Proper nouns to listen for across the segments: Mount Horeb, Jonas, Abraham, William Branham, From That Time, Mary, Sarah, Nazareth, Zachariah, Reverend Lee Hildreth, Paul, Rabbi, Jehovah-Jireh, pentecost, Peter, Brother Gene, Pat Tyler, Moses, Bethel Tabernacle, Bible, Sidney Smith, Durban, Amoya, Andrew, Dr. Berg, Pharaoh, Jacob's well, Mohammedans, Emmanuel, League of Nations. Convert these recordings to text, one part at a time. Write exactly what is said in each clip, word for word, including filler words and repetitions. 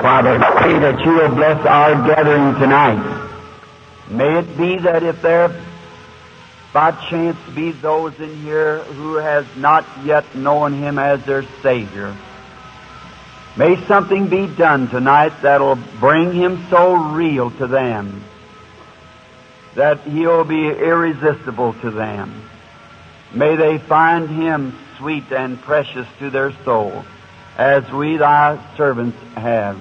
Father, pray that you will bless our gathering tonight. May it be that if there by chance be those in here who has not yet known Him as their Savior, may something be done tonight that will bring Him so real to them that He'll be irresistible to them. May they find Him sweet and precious to their soul, as we Thy servants have.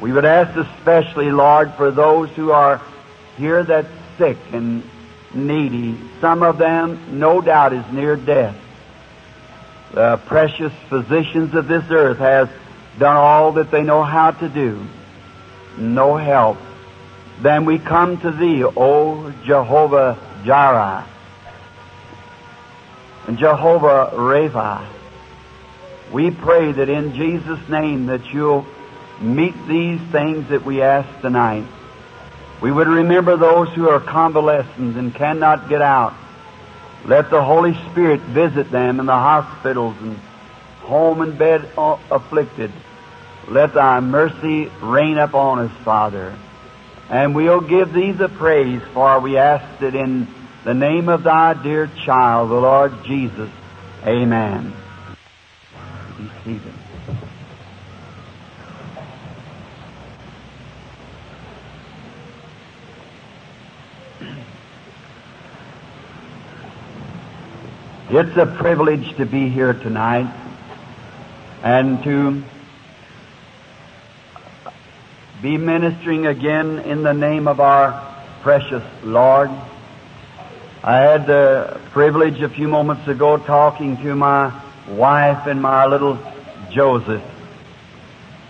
We would ask especially, Lord, for those who are here that's sick and needy. Some of them, no doubt, is near death. The precious physicians of this earth has done all that they know how to do. No help. Then we come to Thee, O Jehovah-Jireh, and Jehovah-Ravah. We pray that in Jesus' name that You'll meet these things that we ask tonight. We would remember those who are convalescents and cannot get out. Let the Holy Spirit visit them in the hospitals and home and bed afflicted. Let Thy mercy rain upon us, Father. And we'll give Thee the praise, for we ask it in the name of Thy dear child, the Lord Jesus. Amen. Be seated. It's a privilege to be here tonight and to be ministering again in the name of our precious Lord. I had the privilege a few moments ago talking to my wife and my little Joseph,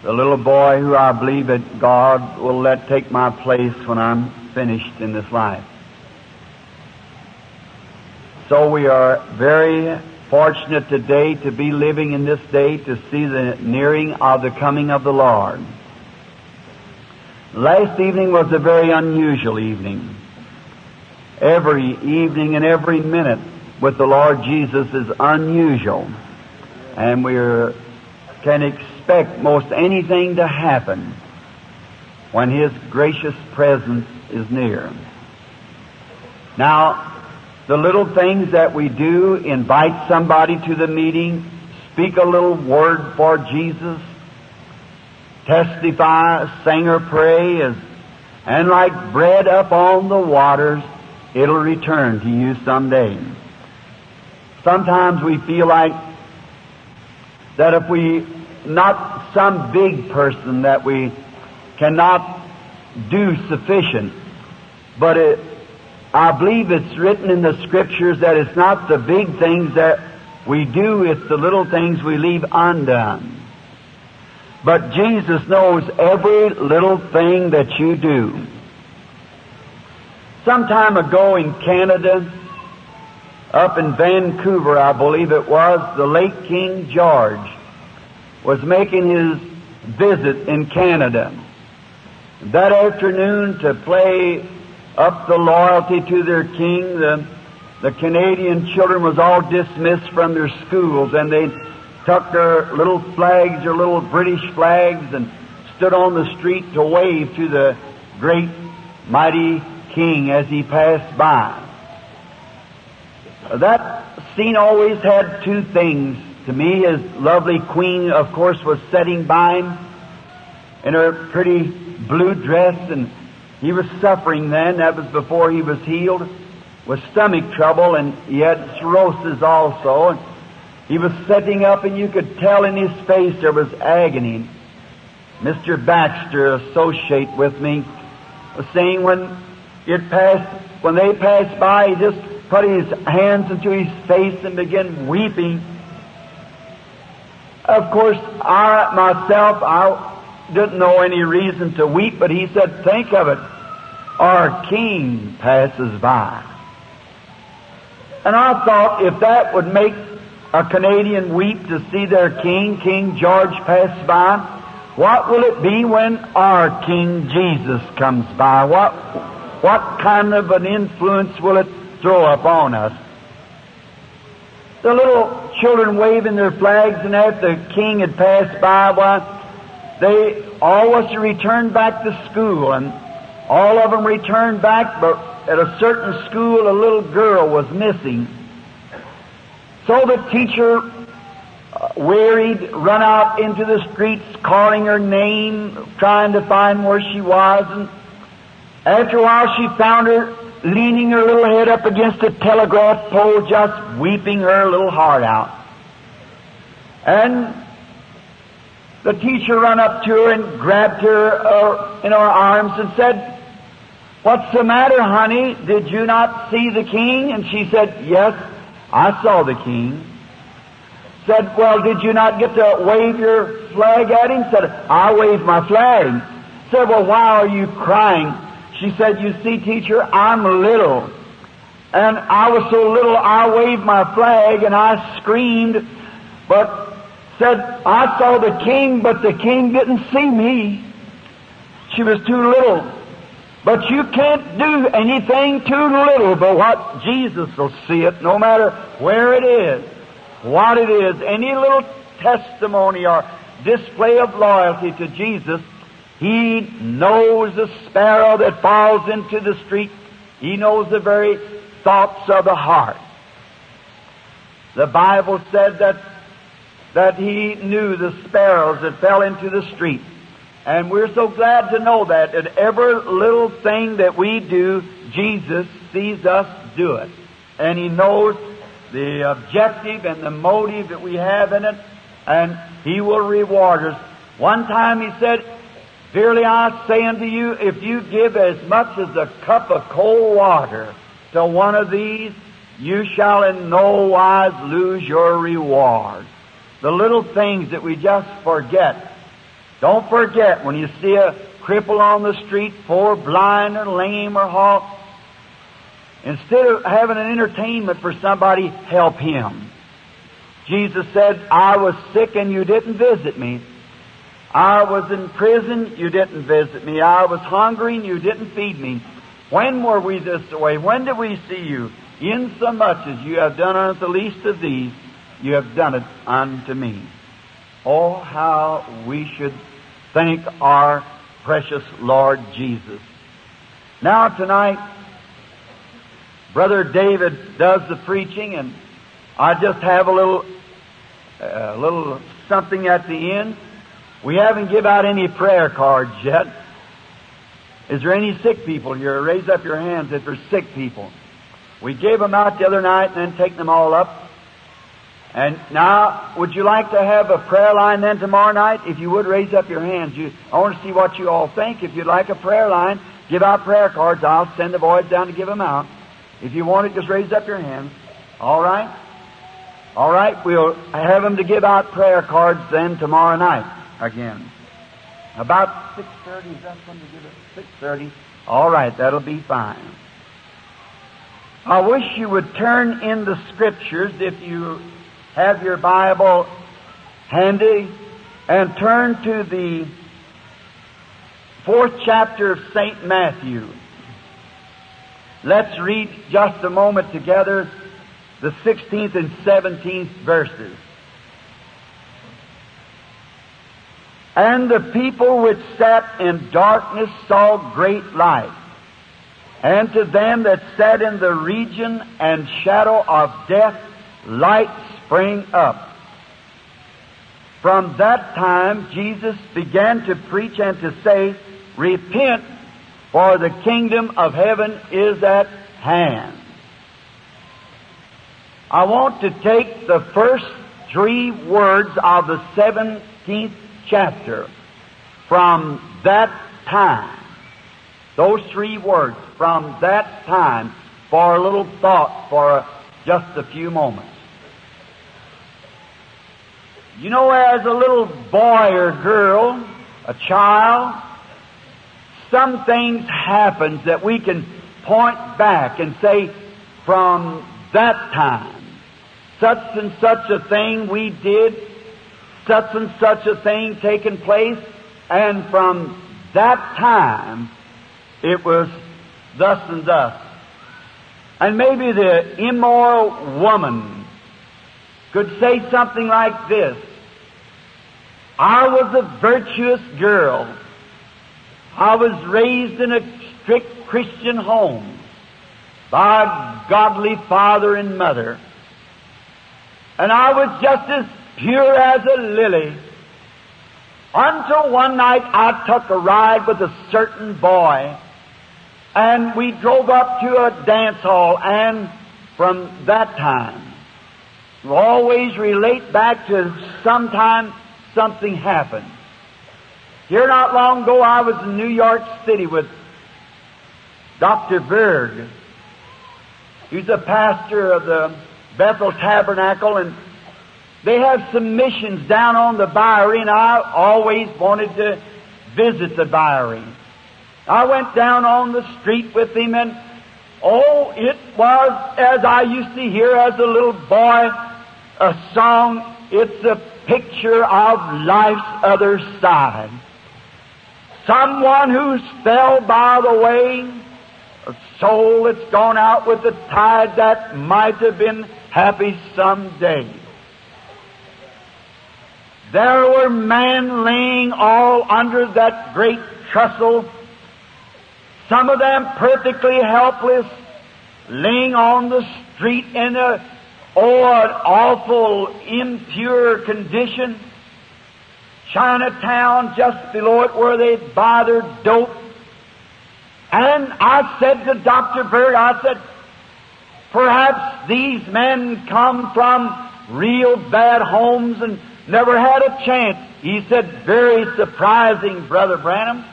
the little boy who I believe that God will let take my place when I'm finished in this life. So we are very fortunate today to be living in this day to see the nearing of the coming of the Lord. Last evening was a very unusual evening. Every evening and every minute with the Lord Jesus is unusual, and we are, can expect most anything to happen when His gracious presence is near. Now, the little things that we do, invite somebody to the meeting, speak a little word for Jesus, testify, sing or pray, and like bread up on the waters, it'll return to you someday. Sometimes we feel like that if we, not some big person that we cannot do sufficient, but it, I believe it's written in the Scriptures that it's not the big things that we do, it's the little things we leave undone. But Jesus knows every little thing that you do. Some time ago in Canada, up in Vancouver, I believe it was, the late King George was making his visit in Canada. That afternoon, to play up the loyalty to their king, the, the Canadian children was all dismissed from their schools, and they tucked their little flags, their little British flags, and stood on the street to wave to the great, mighty king as he passed by. That scene always had two things to me. His lovely queen, of course, was sitting by him in her pretty blue dress, and he was suffering then, that was before he was healed, with stomach trouble, and he had cirrhosis also. And he was sitting up, and you could tell in his face there was agony. Mister Baxter, associate with me, was saying when it passed, when they passed by, he just put his hands into his face and began weeping. Of course, I myself, I didn't know any reason to weep, but he said, think of it. Our king passes by. And I thought if that would make a Canadian weep to see their king, King George, pass by, what will it be when our King Jesus comes by? What, what kind of an influence will it throw upon us? The little children waving their flags, and after the king had passed by, why, They all was to return back to school, and all of them returned back, but at a certain school a little girl was missing. So the teacher, uh, wearied, run out into the streets calling her name, trying to find where she was, and after a while she found her leaning her little head up against a telegraph pole, just weeping her little heart out. And the teacher run up to her and grabbed her uh, in her arms and said, "What's the matter, honey? Did you not see the king?" And she said, "Yes, I saw the king." Said, "Well, did you not get to wave your flag at him?" Said, "I waved my flag." Said, "Well, why are you crying?" She said, "You see, teacher, I'm little. And I was so little I waved my flag and I screamed, but said, I saw the king, but the king didn't see me." She was too little. But you can't do anything too little but what Jesus will see it, no matter where it is, what it is. Any little testimony or display of loyalty to Jesus, He knows the sparrow that falls into the street. He knows the very thoughts of the heart. The Bible said that that He knew the sparrows that fell into the street. And we're so glad to know that. At every little thing that we do, Jesus sees us do it. And He knows the objective and the motive that we have in it, and He will reward us. One time He said, "Verily I say unto you, if you give as much as a cup of cold water to one of these, you shall in no wise lose your reward." The little things that we just forget. Don't forget when you see a cripple on the street, poor, blind, or lame, or halt. Instead of having an entertainment for somebody, help him. Jesus said, "I was sick and you didn't visit me. I was in prison, you didn't visit me. I was hungry and you didn't feed me. When were we this way? When did we see you? Insomuch as you have done unto the least of these, you have done it unto me." Oh, how we should thank our precious Lord Jesus. Now tonight, Brother David does the preaching, and I just have a little, uh, little something at the end. We haven't give out any prayer cards yet. Is there any sick people here? Raise up your hands if there's sick people. We gave them out the other night and then take them all up. And now, would you like to have a prayer line then tomorrow night? If you would, raise up your hands. You, I want to see what you all think. If you'd like a prayer line, give out prayer cards. I'll send the boys down to give them out. If you want it, just raise up your hands. All right? All right, we'll have them to give out prayer cards then tomorrow night again. About six thirty, is that when you give it? six thirty. All right, that'll be fine. I wish you would turn in the Scriptures if you have your Bible handy, and turn to the fourth chapter of Saint Matthew. Let's read just a moment together the sixteenth and seventeenth verses. "And the people which sat in darkness saw great light, and to them that sat in the region and shadow of death, light spring up." From that time Jesus began to preach and to say, "Repent, for the kingdom of heaven is at hand." I want to take the first three words of the seventeenth chapter. From that time. Those three words, from that time, for a little thought for just a few moments. You know, as a little boy or girl, a child, some things happen that we can point back and say, from that time, such and such a thing we did, such and such a thing taken place, and from that time it was thus and thus. And maybe the immoral woman could say something like this, I was a virtuous girl. I was raised in a strict Christian home by a godly father and mother. And I was just as pure as a lily, until one night I took a ride with a certain boy, and we drove up to a dance hall, and from that time, we'll always relate back to sometime something happened. Here not long ago, I was in New York City with Doctor Berg. He's a pastor of the Bethel Tabernacle, and they have some missions down on the Bowery, and I always wanted to visit the Bowery. I went down on the street with him, and oh, it was, as I used to hear as a little boy, a song, "It's a Picture of Life's Other Side." Someone who's fell by the way, a soul that's gone out with the tide that might have been happy someday. There were men laying all under that great trestle, some of them perfectly helpless, laying on the street in a, oh, an awful, impure condition. Chinatown, just below it, where they buy their dope. And I said to Doctor Berg, I said, perhaps these men come from real bad homes and never had a chance. He said, very surprising, Brother Branham.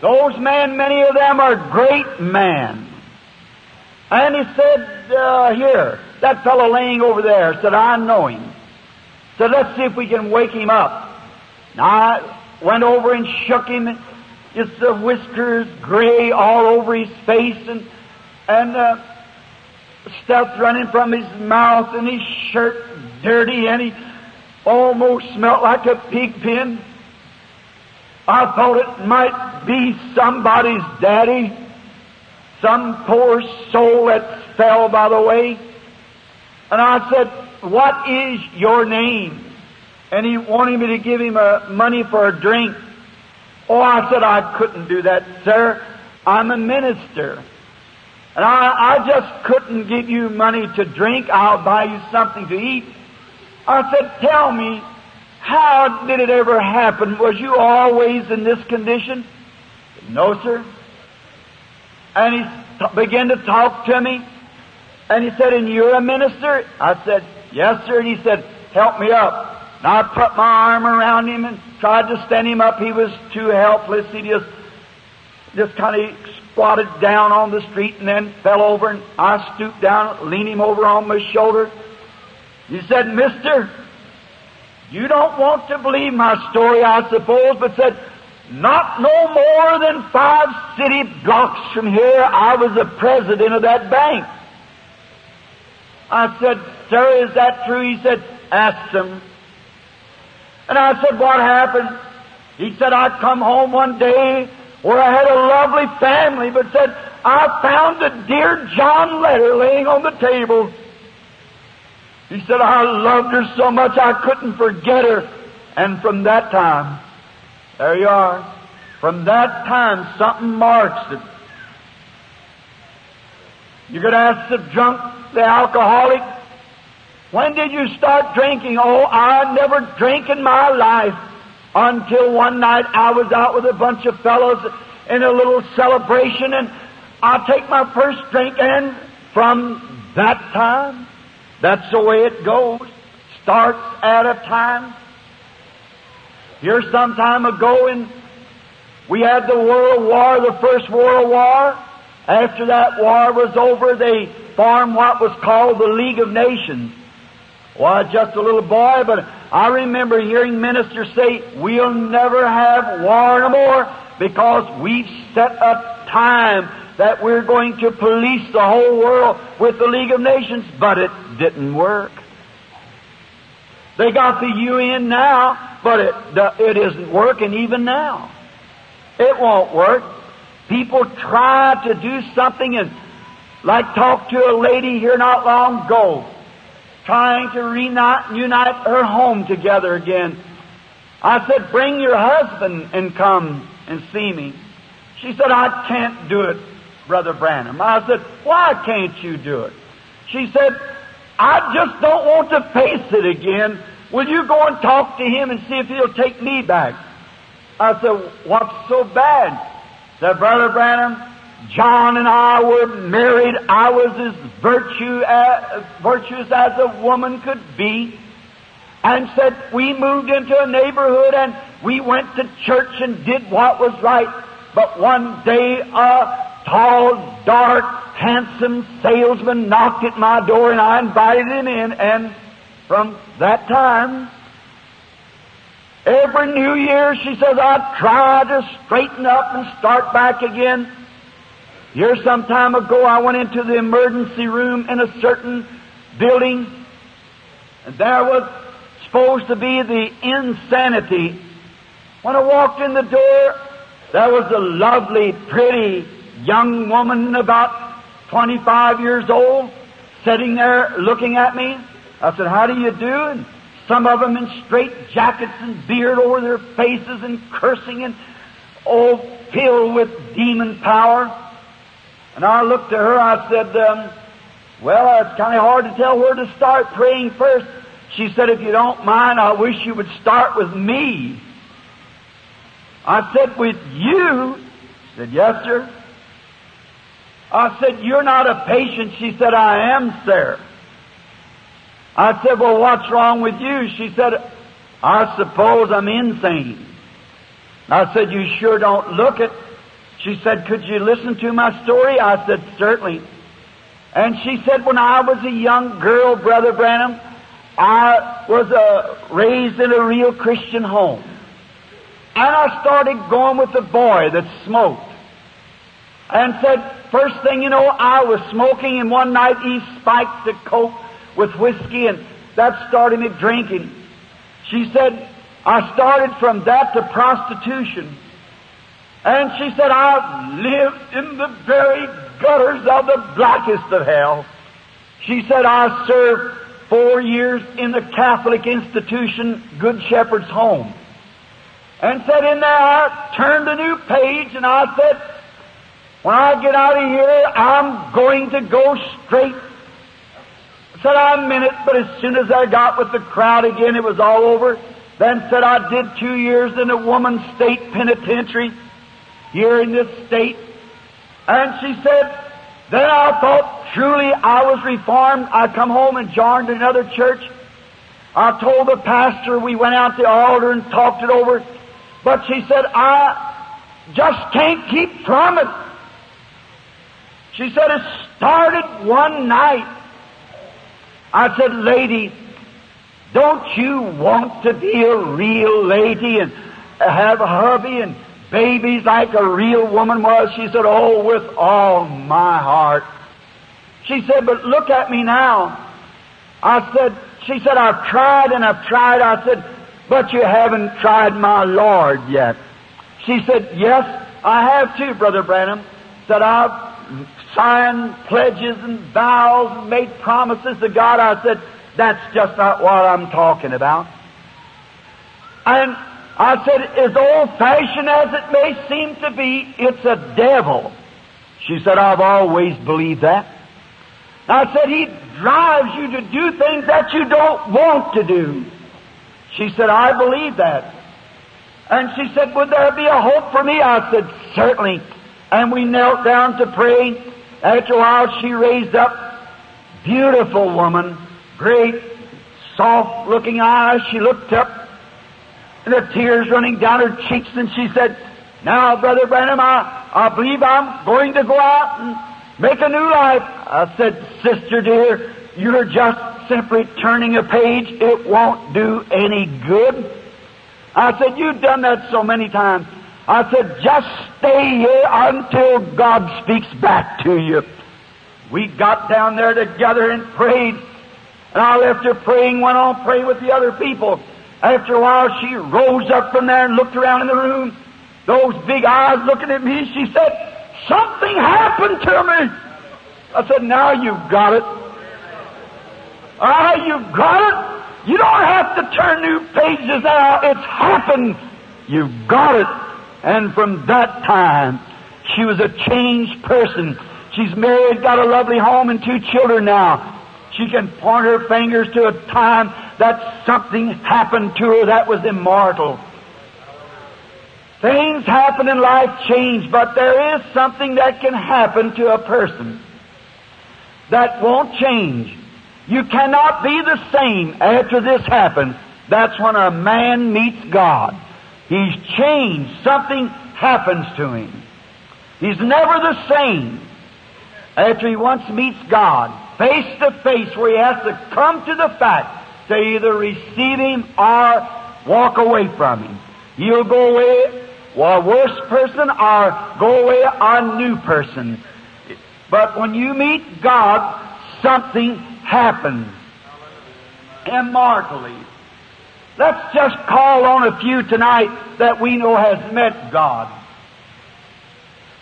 Those men, many of them are great men. And he said, uh, here, that fellow laying over there, said, I know him. Said, let's see if we can wake him up. And I went over and shook him. And it's the whiskers gray all over his face, and, and uh, stuff running from his mouth, and his shirt dirty, and he almost smelt like a pig pen. I thought it might be somebody's daddy. Some poor soul that fell by the way. And I said, what is your name? And he wanted me to give him a, money for a drink. Oh, I said, I couldn't do that, sir. I'm a minister. And I, I just couldn't give you money to drink. I'll buy you something to eat. I said, tell me, how did it ever happen? Was you always in this condition? No, sir. And he t- began to talk to me. And he said, and you're a minister? I said, yes, sir. And he said, help me up. And I put my arm around him and tried to stand him up. He was too helpless. He just, just kind of squatted down on the street and then fell over. And I stooped down, leaned him over on my shoulder. He said, mister, you don't want to believe my story, I suppose, but said, not no more than five city blocks from here, I was the president of that bank. I said, sir, is that true? He said, ask them. And I said, what happened? He said, I come home one day where I had a lovely family, but said, I found a Dear John letter laying on the table. He said, I loved her so much I couldn't forget her. And from that time, there you are. From that time, something marks it. You could ask the drunk, the alcoholic, when did you start drinking? Oh, I never drank in my life until one night I was out with a bunch of fellows in a little celebration, and I take my first drink, and from that time, that's the way it goes. Starts at a time. Here some time ago, and we had the World War, the First World War. After that war was over, they formed what was called the League of Nations. Well, I was just a little boy, but I remember hearing ministers say, we'll never have war no more because we've set a time that we're going to police the whole world with the League of Nations, but it didn't work. They got the U N now. But it, it isn't working even now. It won't work. People try to do something, and like talked to a lady here not long ago. trying to reunite her home together again. I said, bring your husband and come and see me. She said, I can't do it, Brother Branham. I said, why can't you do it? She said, I just don't want to face it again. Will you go and talk to him and see if he'll take me back? I said, what's so bad? Said, Brother Branham, John and I were married. I was as virtue as, virtuous as a woman could be. And said, we moved into a neighborhood and we went to church and did what was right. But one day a tall, dark, handsome salesman knocked at my door and I invited him in. And from that time, every New Year, she says, I try to straighten up and start back again. Here some time ago, I went into the emergency room in a certain building, and there was supposed to be the insanity. When I walked in the door, there was a lovely, pretty young woman, about twenty-five years old, sitting there looking at me. I said, how do you do? And some of them in straight jackets and beard over their faces and cursing and all filled with demon power. And I looked at her, I said, um, well, it's kind of hard to tell where to start praying first. She said, if you don't mind, I wish you would start with me. I said, with you? She said, yes, sir. I said, you're not a patient. She said, I am, sir. I said, well, what's wrong with you? She said, I suppose I'm insane. I said, you sure don't look it. She said, could you listen to my story? I said, certainly. And she said, when I was a young girl, Brother Branham, I was uh, raised in a real Christian home. And I started going with a boy that smoked. And said, first thing you know, I was smoking, and one night he spiked the coke with whiskey, and that started me drinking. She said, I started from that to prostitution. And she said, I've lived in the very gutters of the blackest of hell. She said, I served four years in the Catholic institution, Good Shepherd's Home. And said, in there I turned a new page, and I said, when I get out of here, I'm going to go straight. I said, I meant it, but as soon as I got with the crowd again, it was all over. Then said, I did two years in a woman's state penitentiary here in this state. And she said, then I thought truly I was reformed. I come home and joined another church. I told the pastor, we went out to the altar and talked it over. But she said, I just can't keep from it. She said, it started one night. I said, lady, don't you want to be a real lady and have a hubby and babies like a real woman was? She said, oh, with all my heart. She said, but look at me now. I said, she said, I've tried and I've tried. I said, but you haven't tried my Lord yet. She said, yes, I have too, Brother Branham. Said, I've signed pledges and vows and made promises to God. I said, that's just not what I'm talking about. And I said, as old-fashioned as it may seem to be, it's a devil. She said, I've always believed that. I said, he drives you to do things that you don't want to do. She said, I believe that. And she said, would there be a hope for me? I said, certainly. And we knelt down to pray. After a while, she raised up, beautiful woman, great, soft-looking eyes. She looked up, and the tears running down her cheeks, and she said, now, Brother Branham, I, I believe I'm going to go out and make a new life. I said, sister dear, you're just simply turning a page. It won't do any good. I said, you've done that so many times. I said, just stay here until God speaks back to you. We got down there together and prayed, and I left her praying, went on praying with the other people. After a while, she rose up from there and looked around in the room. Those big eyes looking at me, she said, something happened to me. I said, now you've got it. All right, you've got it. You don't have to turn new pages now. It's happened. You've got it. And from that time, she was a changed person. She's married, got a lovely home, and two children now. She can point her fingers to a time that something happened to her that was immortal. Things happen in life, change, but there is something that can happen to a person that won't change. You cannot be the same after this happens. That's when a man meets God. He's changed. Something happens to him. He's never the same after he once meets God, face to face, where he has to come to the fact to either receive him or walk away from him. You'll go away a worse person or go away a new person. But when you meet God, something happens immortally. Let's just call on a few tonight that we know has met God.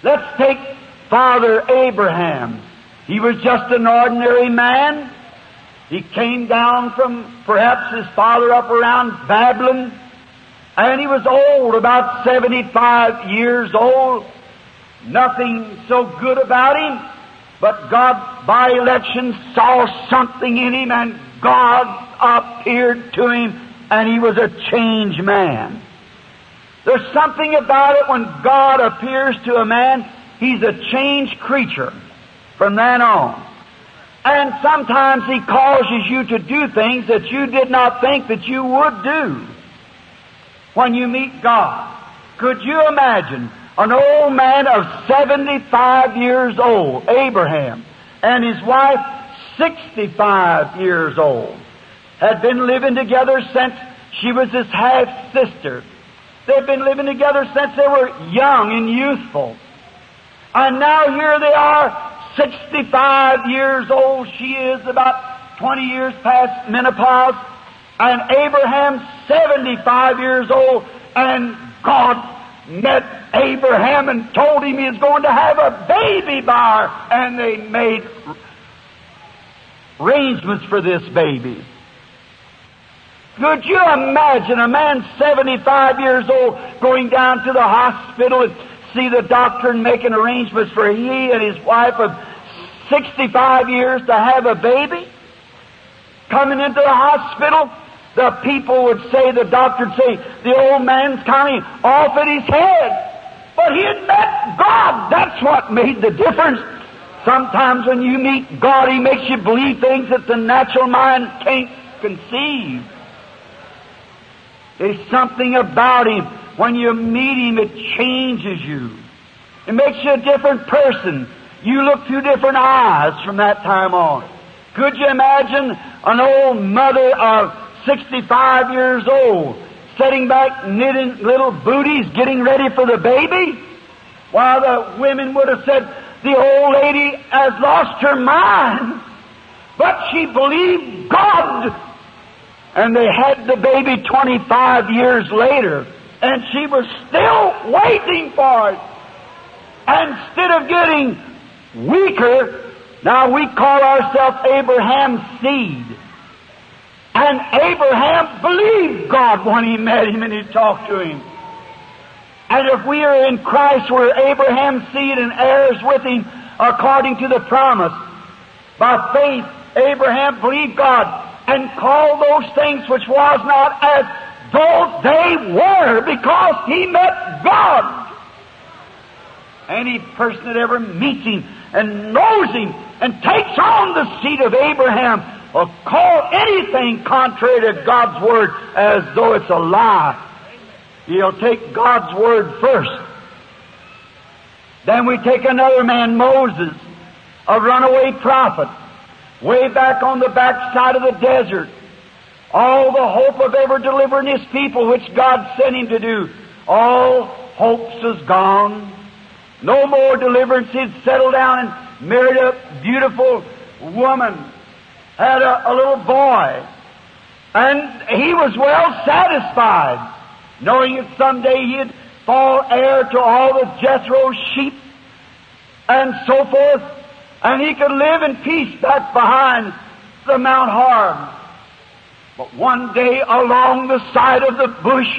Let's take Father Abraham. He was just an ordinary man. He came down from perhaps his father up around Babylon. And he was old, about seventy-five years old. Nothing so good about him. But God, by election, saw something in him, and God appeared to him, and he was a changed man. There's something about it when God appears to a man. He's a changed creature from then on. And sometimes He causes you to do things that you did not think that you would do when you meet God. Could you imagine an old man of seventy-five years old, Abraham, and his wife sixty-five years old, had been living together since she was his half-sister. They've been living together since they were young and youthful. And now here they are, sixty-five years old. She is about twenty years past menopause. And Abraham, seventy-five years old. And God met Abraham and told him he was going to have a baby by her. And they made arrangements for this baby. Could you imagine a man seventy-five years old going down to the hospital and see the doctor and making arrangements for he and his wife of sixty-five years to have a baby? Coming into the hospital, the people would say, the doctor would say, the old man's kind of off at his head. But he had met God. That's what made the difference. Sometimes when you meet God, He makes you believe things that the natural mind can't conceive. There's something about Him. When you meet Him, it changes you. It makes you a different person. You look through different eyes from that time on. Could you imagine an old mother of sixty-five years old sitting back knitting little booties, getting ready for the baby? While the women would have said, the old lady has lost her mind. But she believed God. And they had the baby twenty-five years later. And she was still waiting for it. And instead of getting weaker, now we call ourselves Abraham's seed. And Abraham believed God when he met Him and he talked to Him. And if we are in Christ, we're Abraham's seed and heirs with Him according to the promise. By faith, Abraham believed God and called those things which was not as though they were, because he met God. Any person that ever meets Him and knows Him and takes on the seed of Abraham will call anything contrary to God's Word as though it's a lie. He'll take God's Word first. Then we take another man, Moses, a runaway prophet, way back on the backside of the desert. All the hope of ever delivering His people, which God sent him to do, all hopes is gone. No more deliverance. He'd settled down and married a beautiful woman, had a, a little boy, and he was well satisfied, knowing that someday he'd fall heir to all the Jethro's sheep and so forth, and he could live in peace back behind the Mount Horeb. But one day along the side of the bush,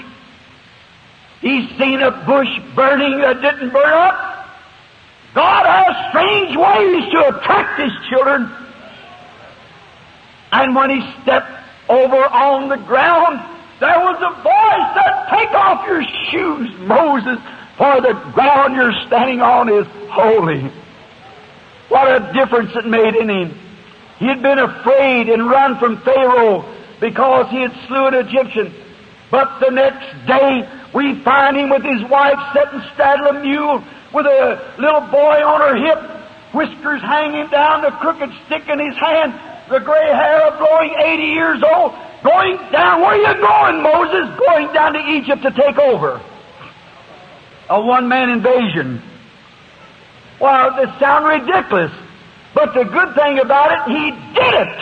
he's seen a bush burning that didn't burn up. God has strange ways to attract His children. And when he stepped over on the ground, there was a voice that, "Take off your shoes, Moses, for the ground you're standing on is holy." What a difference it made in him. He had been afraid and run from Pharaoh because he had slew an Egyptian. But the next day, we find him with his wife sitting straddling a mule with a little boy on her hip, whiskers hanging down, the crooked stick in his hand, the gray hair blowing, eighty years old, going down. Where are you going, Moses? Going down to Egypt to take over. A one-man invasion. Well, this sounds ridiculous, but the good thing about it, he did it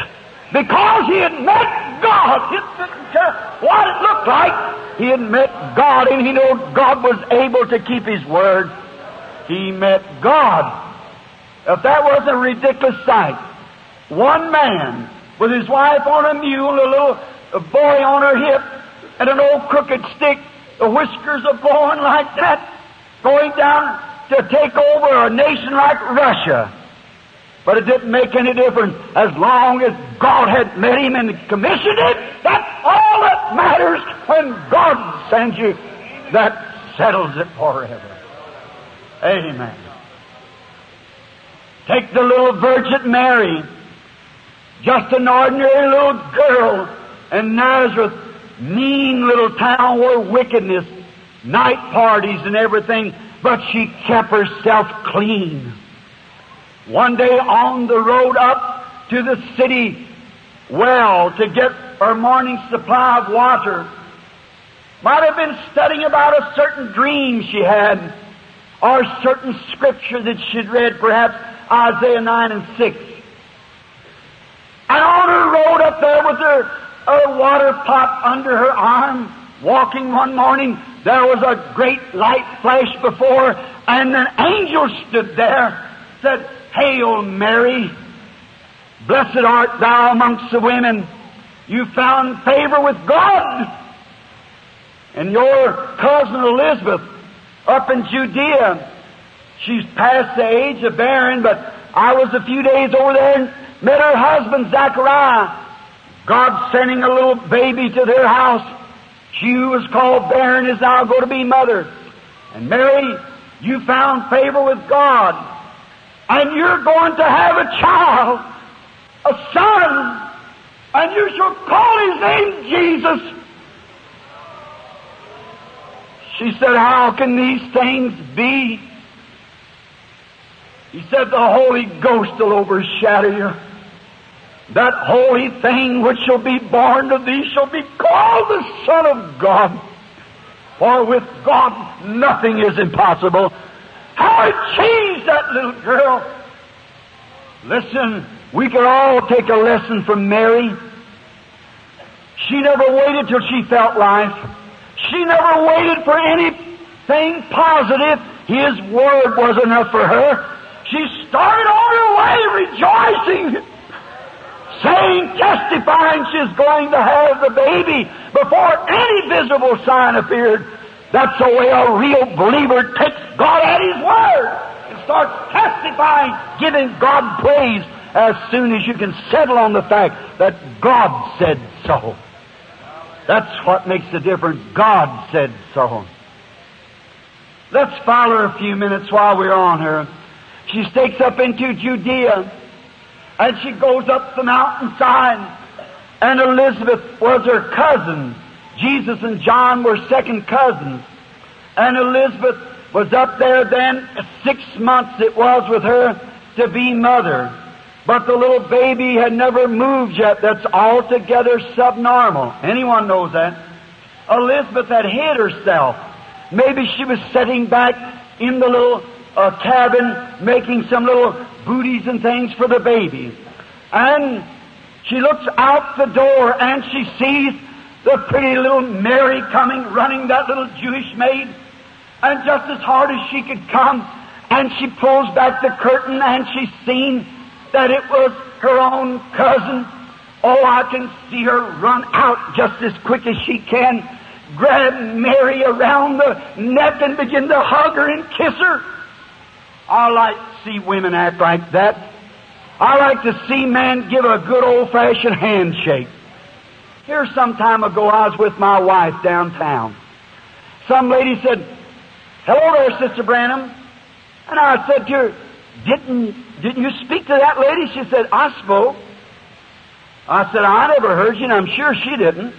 because he had met God. It didn't care what it looked like. He had met God, and he knew God was able to keep His word. He met God. If that wasn't a ridiculous sight, one man with his wife on a mule, a little a boy on her hip, and an old crooked stick, the whiskers are blowing like that, going down to take over a nation like Russia. But it didn't make any difference. As long as God had met him and commissioned it, that's all that matters. When God sends you, that settles it forever. Amen. Take the little Virgin Mary, just an ordinary little girl in Nazareth, mean little town where wickedness, night parties and everything, but she kept herself clean. One day on the road up to the city well to get her morning supply of water, might have been studying about a certain dream she had, or a certain scripture that she'd read, perhaps Isaiah nine and six. And on her road up there with her, her water pot under her arm, walking one morning, there was a great light flash before, and an angel stood there, said, "Hail Mary, blessed art thou amongst the women. You found favor with God. And your cousin Elizabeth, up in Judea, she's past the age of bearing, but I was a few days over there and met her husband, Zachariah. God sending a little baby to their house. She who was called barren is now going to be mother. And Mary, you found favor with God. And you're going to have a child, a son, and you shall call his name Jesus." She said, "How can these things be?" He said, "The Holy Ghost will overshadow you. That holy thing which shall be born of thee shall be called the Son of God. For with God nothing is impossible." How it changed that little girl! Listen, we can all take a lesson from Mary. She never waited till she felt life. She never waited for anything positive. His Word was enough for her. She started on her way rejoicing, saying, testifying she's going to have the baby before any visible sign appeared. That's the way a real believer takes God at His Word and starts testifying, giving God praise as soon as you can settle on the fact that God said so. That's what makes the difference. God said so. Let's follow her a few minutes while we're on her. She stakes up into Judea, and she goes up the mountainside. And Elizabeth was her cousin. Jesus and John were second cousins. And Elizabeth was up there then, six months it was with her, to be mother. But the little baby had never moved yet. That's altogether subnormal. Anyone knows that. Elizabeth had hid herself. Maybe she was sitting back in the little a cabin making some little booties and things for the baby. And she looks out the door and she sees the pretty little Mary coming, running, that little Jewish maid, and just as hard as she could come, and she pulls back the curtain and she's seen that it was her own cousin, Oh, I can see her run out just as quick as she can, grab Mary around the neck and begin to hug her and kiss her. I like to see women act like that. I like to see man give a good old-fashioned handshake. Here some time ago, I was with my wife downtown. Some lady said, "Hello there, Sister Branham." And I said to her, Didn't, didn't you speak to that lady?" She said, "I spoke." I said, "I never heard you, and I'm sure she didn't."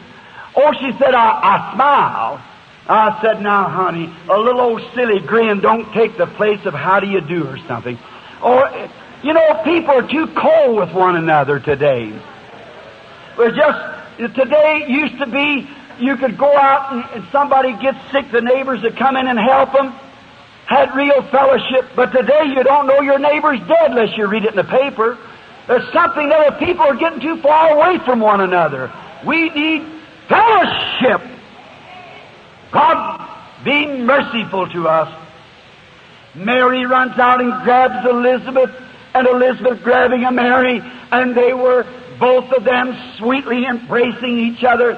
"Oh," she said, I, I smiled. I said, "Now, honey, a little old silly grin don't take the place of how do you do or something." Or, you know, people are too cold with one another today. But just today it used to be you could go out and, and somebody gets sick, the neighbors would come in and help them, had real fellowship. But today you don't know your neighbor's dead unless you read it in the paper. There's something that people are getting too far away from one another. We need fellowship. God, be merciful to us. Mary runs out and grabs Elizabeth, and Elizabeth grabbing a Mary, and they were both of them sweetly embracing each other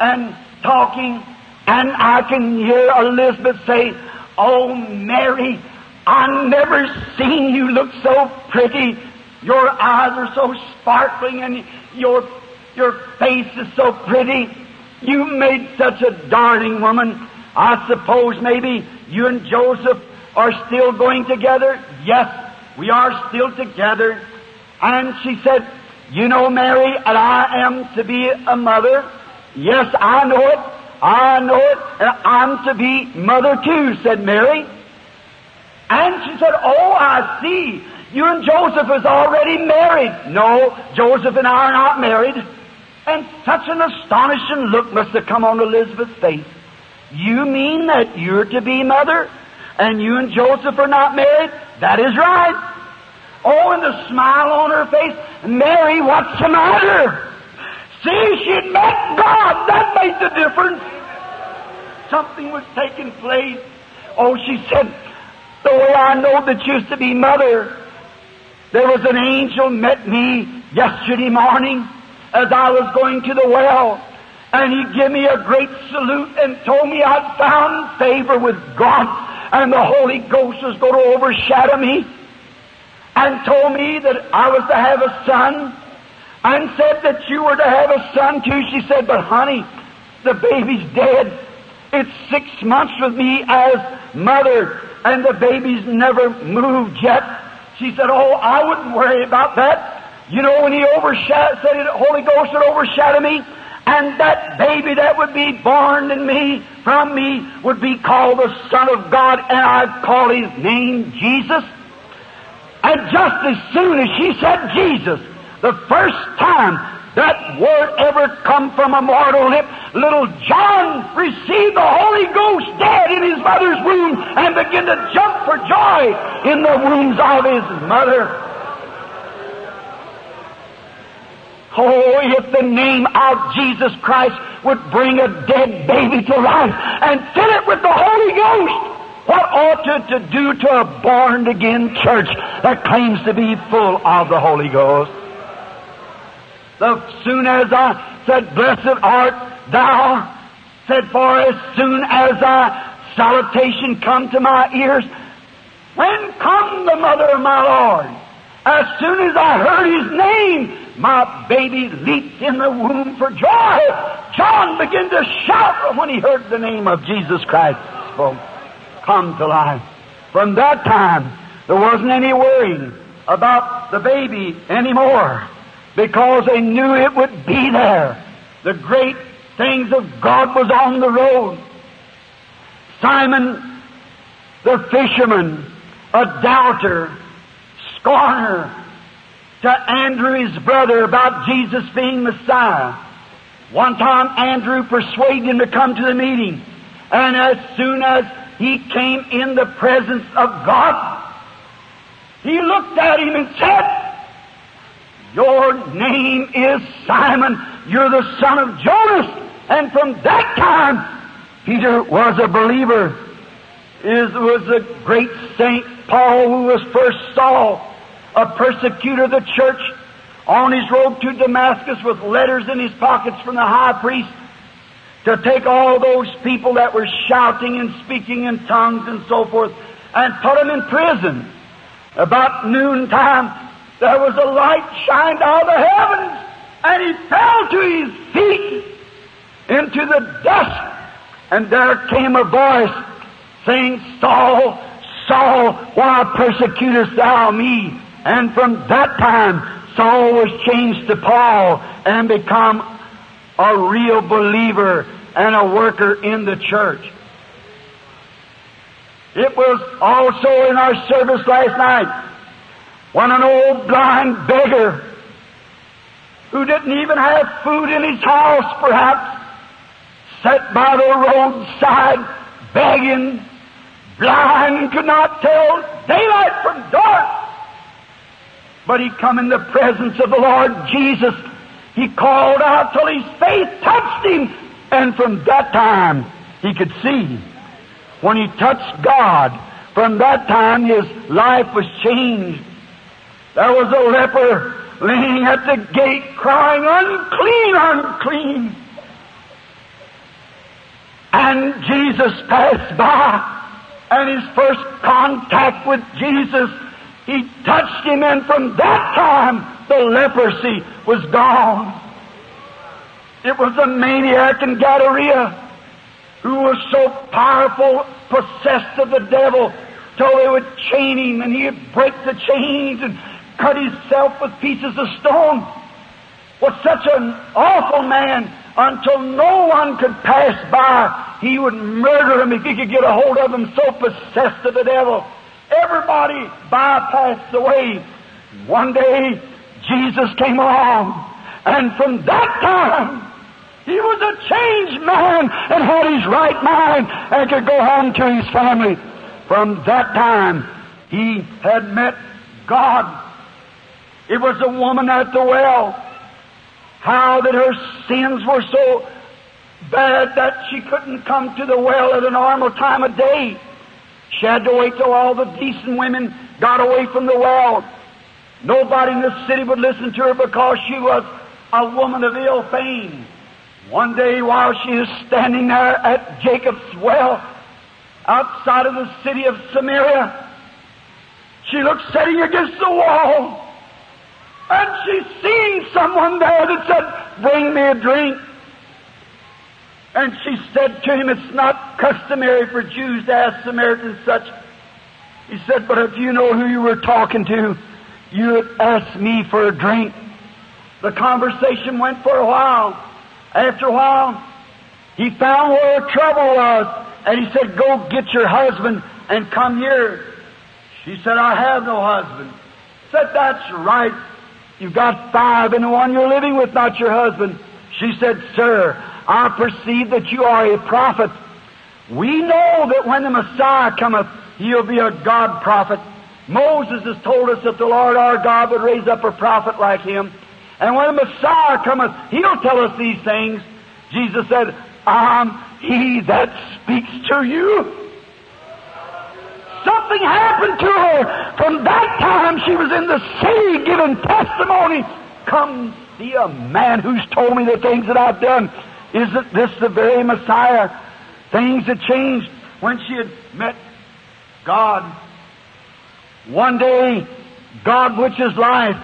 and talking. And I can hear Elizabeth say, "Oh, Mary, I never seen you look so pretty. Your eyes are so sparkling, and your your face is so pretty. You made such a darling woman. I suppose maybe you and Joseph are still going together." "Yes, we are still together." And she said, "You know, Mary, and I am to be a mother." "Yes, I know it. I know it. And I'm to be mother too," said Mary. And she said, "Oh, I see. You and Joseph is already married." "No, Joseph and I are not married." And such an astonishing look must have come on Elizabeth's face. "You mean that you're to be mother? And you and Joseph are not married?" "That is right." Oh, and the smile on her face. "Mary, what's the matter?" See, she'd met God. That made the difference. Something was taking place. Oh, she said, "The way I know that you're to be mother, there was an angel met me yesterday morning as I was going to the well, and he gave me a great salute and told me I'd found favor with God, and the Holy Ghost was going to overshadow me, and told me that I was to have a son, and said that you were to have a son too." She said, "But honey, the baby's dead. It's six months with me as mother, and the baby's never moved yet." She said, "Oh, I wouldn't worry about that. You know, when he overshadowed, said the Holy Ghost would overshadow me, and that baby that would be born in me, from me, would be called the Son of God, and I'd call his name Jesus." And just as soon as she said Jesus, the first time that word ever come from a mortal lip, little John received the Holy Ghost dead in his mother's womb and began to jump for joy in the wombs of his mother. Oh, if the name of Jesus Christ would bring a dead baby to life and fill it with the Holy Ghost, what ought it to do to a born-again church that claims to be full of the Holy Ghost? As soon as I said, "Blessed art thou," said, "For as soon as thy salutation come to my ears," when come the mother of my Lord, as soon as I heard his name, my baby leaped in the womb for joy. John began to shout when he heard the name of Jesus Christ spoke, come to life. From that time, there wasn't any worrying about the baby anymore, because they knew it would be there. The great things of God was on the road. Simon the fisherman, a doubter, scorner, to Andrew his brother about Jesus being Messiah. One time Andrew persuaded him to come to the meeting, and as soon as he came in the presence of God, he looked at him and said, "Your name is Simon. You're the son of Jonas." And from that time, Peter was a believer. It was a great saint Paul, who was first Saul, a persecutor of the church, on his road to Damascus with letters in his pockets from the high priest to take all those people that were shouting and speaking in tongues and so forth and put them in prison. About noontime, there was a light shined out of the heavens, and he fell to his feet into the dust. And there came a voice saying, Saul, Saul, why persecutest thou me? And from that time, Saul was changed to Paul and become a real believer and a worker in the church. It was also in our service last night when an old blind beggar who didn't even have food in his house, perhaps, sat by the roadside begging, blind, could not tell daylight from dark. But he come in the presence of the Lord Jesus. He called out till his faith touched him, and from that time he could see. When he touched God, from that time his life was changed. There was a leper laying at the gate crying, unclean, unclean. And Jesus passed by, and his first contact with Jesus, he touched him, and from that time the leprosy was gone. It was the maniac in Gadara who was so powerful, possessed of the devil, till they would chain him, and he would break the chains and cut himself with pieces of stone. Was such an awful man. Until no one could pass by, he would murder him if he could get a hold of him, so possessed of the devil. Everybody bypassed the way. One day, Jesus came along, and from that time, he was a changed man and had his right mind and could go home to his family. From that time, he had met God. It was a woman at the well. How that her sins were so bad that she couldn't come to the well at a normal time of day. She had to wait till all the decent women got away from the well. Nobody in the city would listen to her because she was a woman of ill fame. One day while she is standing there at Jacob's well outside of the city of Samaria, she looks sitting against the wall. And she's seen someone there that said, bring me a drink. And she said to him, it's not customary for Jews to ask Samaritans such. He said, but if you know who you were talking to, you would ask me for a drink. The conversation went for a while. After a while, he found where her trouble was. And he said, go get your husband and come here. She said, I have no husband. He said, that's right. You've got five, and the one you're living with, not your husband. She said, sir, I perceive that you are a prophet. We know that when the Messiah cometh, he'll be a God prophet. Moses has told us that the Lord our God would raise up a prophet like him. And when the Messiah cometh, he'll tell us these things. Jesus said, I'm he that speaks to you. Something happened to her. From that time she was in the city giving testimony. Come see a man who's told me the things that I've done. Isn't this the very Messiah? Things had changed when she had met God. One day, God, which is life,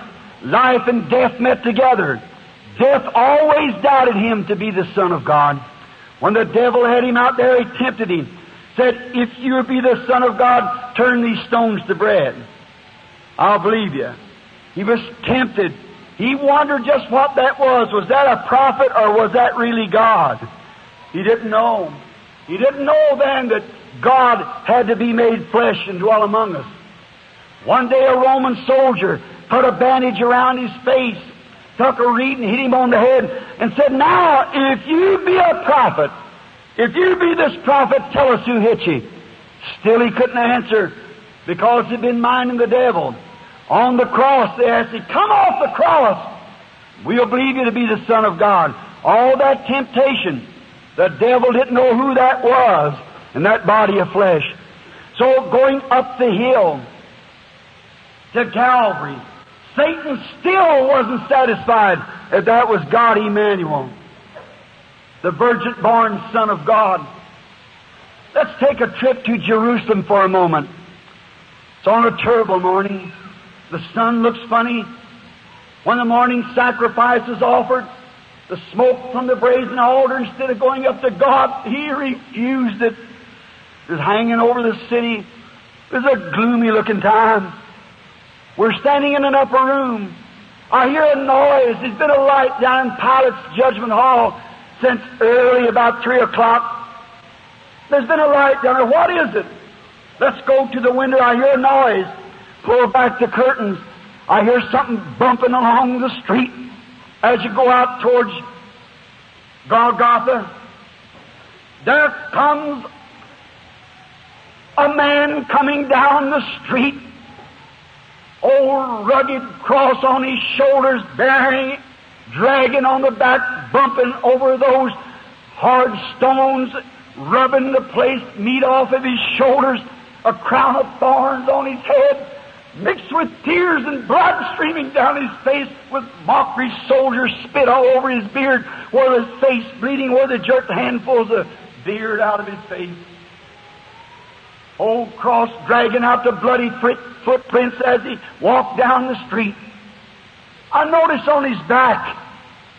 life and death met together. Death always doubted him to be the Son of God. When the devil had him out there, he tempted him. Said, if you be the Son of God, turn these stones to bread. I'll believe you. He was tempted. He wondered just what that was. Was that a prophet or was that really God? He didn't know. He didn't know then that God had to be made flesh and dwell among us. One day a Roman soldier put a bandage around his face, took a reed and hit him on the head and said, now, if you be a prophet, if you be this prophet, tell us who hit you. Still he couldn't answer because he'd been minding the devil. On the cross they asked him, come off the cross. We'll believe you to be the Son of God. All that temptation, the devil didn't know who that was in that body of flesh. So going up the hill to Calvary, Satan still wasn't satisfied that that was God Emmanuel, the virgin-born Son of God. Let's take a trip to Jerusalem for a moment. It's on a terrible morning. The sun looks funny. When the morning sacrifice is offered, the smoke from the brazen altar, instead of going up to God, he refused it. It was hanging over the city. It was a gloomy-looking time. We're standing in an upper room. I hear a noise. There's been a light down in Pilate's judgment hall since early, about three o'clock. There's been a light down there. What is it? Let's go to the window. I hear a noise. Pull back the curtains. I hear something bumping along the street as you go out towards Golgotha. There comes a man coming down the street, old rugged cross on his shoulders, bearing, dragging on the back, bumping over those hard stones, rubbing the place meat off of his shoulders, a crown of thorns on his head, mixed with tears and blood streaming down his face, with mockery, soldiers spit all over his beard, where his face bleeding, where they jerked handfuls of beard out of his face. Old cross dragging out the bloody footprints as he walked down the street. I notice on his back,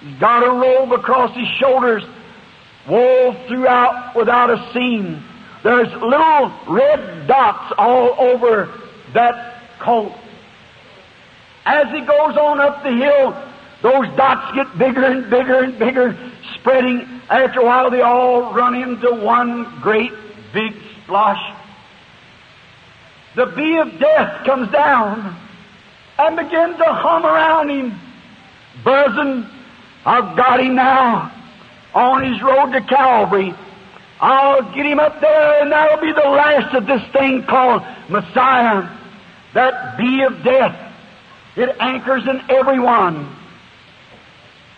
he's got a robe across his shoulders, wove throughout without a seam. There's little red dots all over that coat. As he goes on up the hill, those dots get bigger and bigger and bigger, spreading. After a while, they all run into one great big splash. The bee of death comes down and begins to hum around him, buzzing, I've got him now on his road to Calvary. I'll get him up there, and that'll be the last of this thing called Messiah. That bee of death, it anchors in everyone.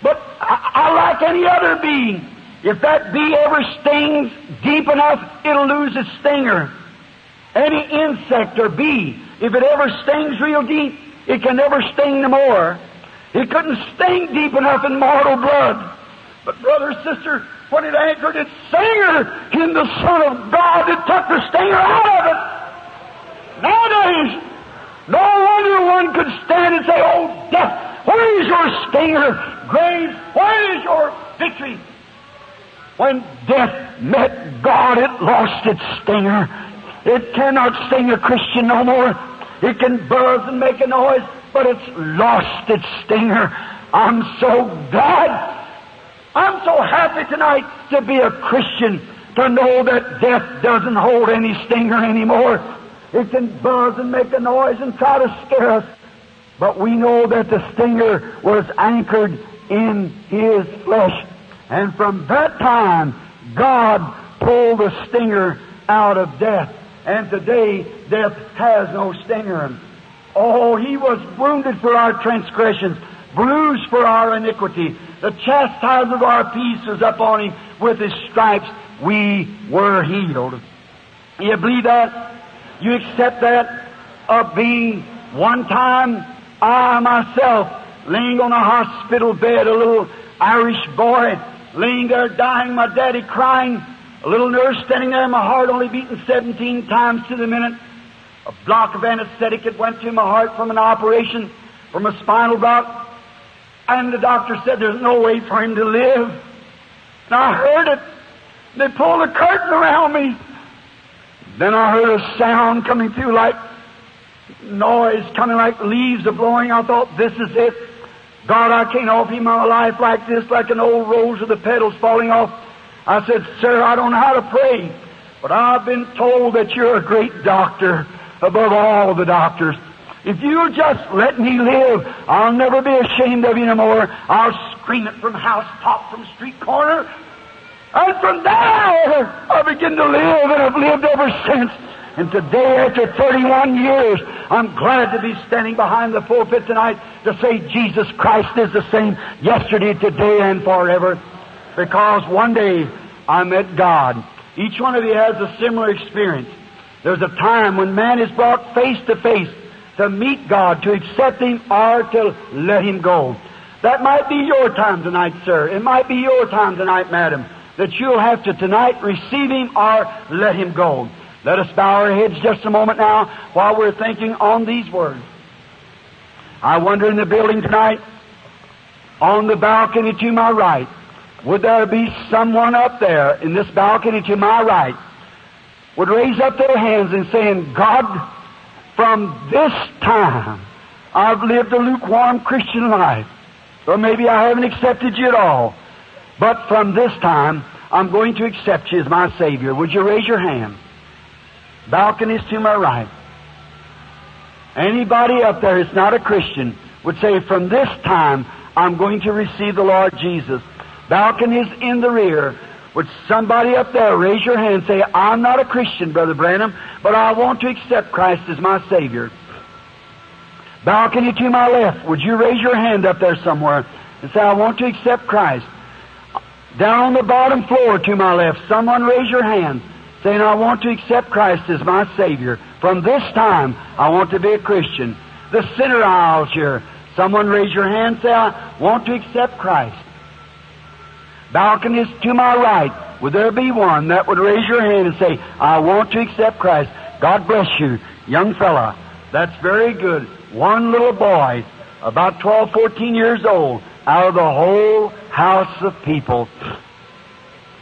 But I, I like any other bee. If that bee ever stings deep enough, it'll lose its stinger. Any insect or bee, if it ever stings real deep, it can never sting no more. It couldn't sting deep enough in mortal blood. But brother, sister, when it anchored its stinger in the Son of God, it took the stinger out of it. Nowadays, no wonder one could stand and say, oh, death, where is your stinger? Grave, where is your victory? When death met God, it lost its stinger. It cannot sting a Christian no more. It can buzz and make a noise, but it's lost its stinger. I'm so glad. I'm so happy tonight to be a Christian, to know that death doesn't hold any stinger anymore. It can buzz and make a noise and try to scare us, but we know that the stinger was anchored in his flesh. And from that time, God pulled the stinger out of death. And today, death has no stinger. Oh, he was wounded for our transgressions, bruised for our iniquity. The chastisement of our peace was upon him. With his stripes, we were healed. You believe that? You accept that of being? One time, I myself, laying on a hospital bed, a little Irish boy, laying there dying, my daddy crying, a little nurse standing there, my heart only beating seventeen times to the minute. A block of anesthetic had went through my heart from an operation, from a spinal block. And the doctor said there's no way for him to live. And I heard it. They pulled a curtain around me. Then I heard a sound coming through like noise, coming like leaves are blowing. I thought, this is it. God, I can't offer him my life like this, like an old rose with the petals falling off. I said, sir, I don't know how to pray, but I've been told that you're a great doctor above all the doctors. If you'll just let me live, I'll never be ashamed of you no more. I'll scream it from housetop, from street corner. And from there, I begin to live, and I've lived ever since. And today, after thirty-one years, I'm glad to be standing behind the pulpit tonight to say Jesus Christ is the same yesterday, today, and forever. Because one day I met God. Each one of you has a similar experience. There's a time when man is brought face to face to meet God, to accept Him or to let Him go. That might be your time tonight, sir. It might be your time tonight, madam, that you'll have to tonight receive Him or let Him go. Let us bow our heads just a moment now while we're thinking on these words. I wonder in the building tonight, on the balcony to my right, would there be someone up there in this balcony to my right would raise up their hands and saying, God, from this time I've lived a lukewarm Christian life, or maybe I haven't accepted you at all, but from this time I'm going to accept you as my Savior. Would you raise your hand? Balconies to my right. Anybody up there that's not a Christian would say, from this time I'm going to receive the Lord Jesus. Balconies in the rear. Would somebody up there raise your hand and say, I'm not a Christian, Brother Branham, but I want to accept Christ as my Savior. Balcony to my left, would you raise your hand up there somewhere and say, I want to accept Christ. Down on the bottom floor to my left, someone raise your hand saying, I want to accept Christ as my Savior. From this time, I want to be a Christian. The center aisle here, someone raise your hand and say, I want to accept Christ. Balconies to my right, would there be one that would raise your hand and say, I want to accept Christ. God bless you, young fella. That's very good. One little boy, about twelve, fourteen years old, out of the whole house of people.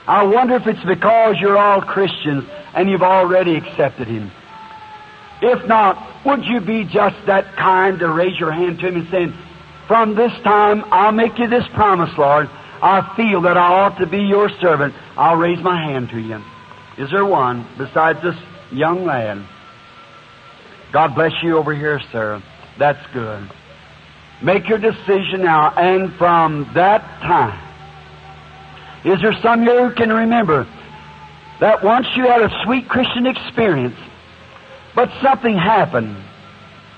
I wonder if it's because you're all Christians and you've already accepted Him. If not, would you be just that kind to raise your hand to Him and say, from this time, I'll make you this promise, Lord. I feel that I ought to be your servant. I'll raise my hand to you. Is there one besides this young lad? God bless you over here, sir. That's good. Make your decision now, and from that time. Is there some here who can remember that once you had a sweet Christian experience, but something happened,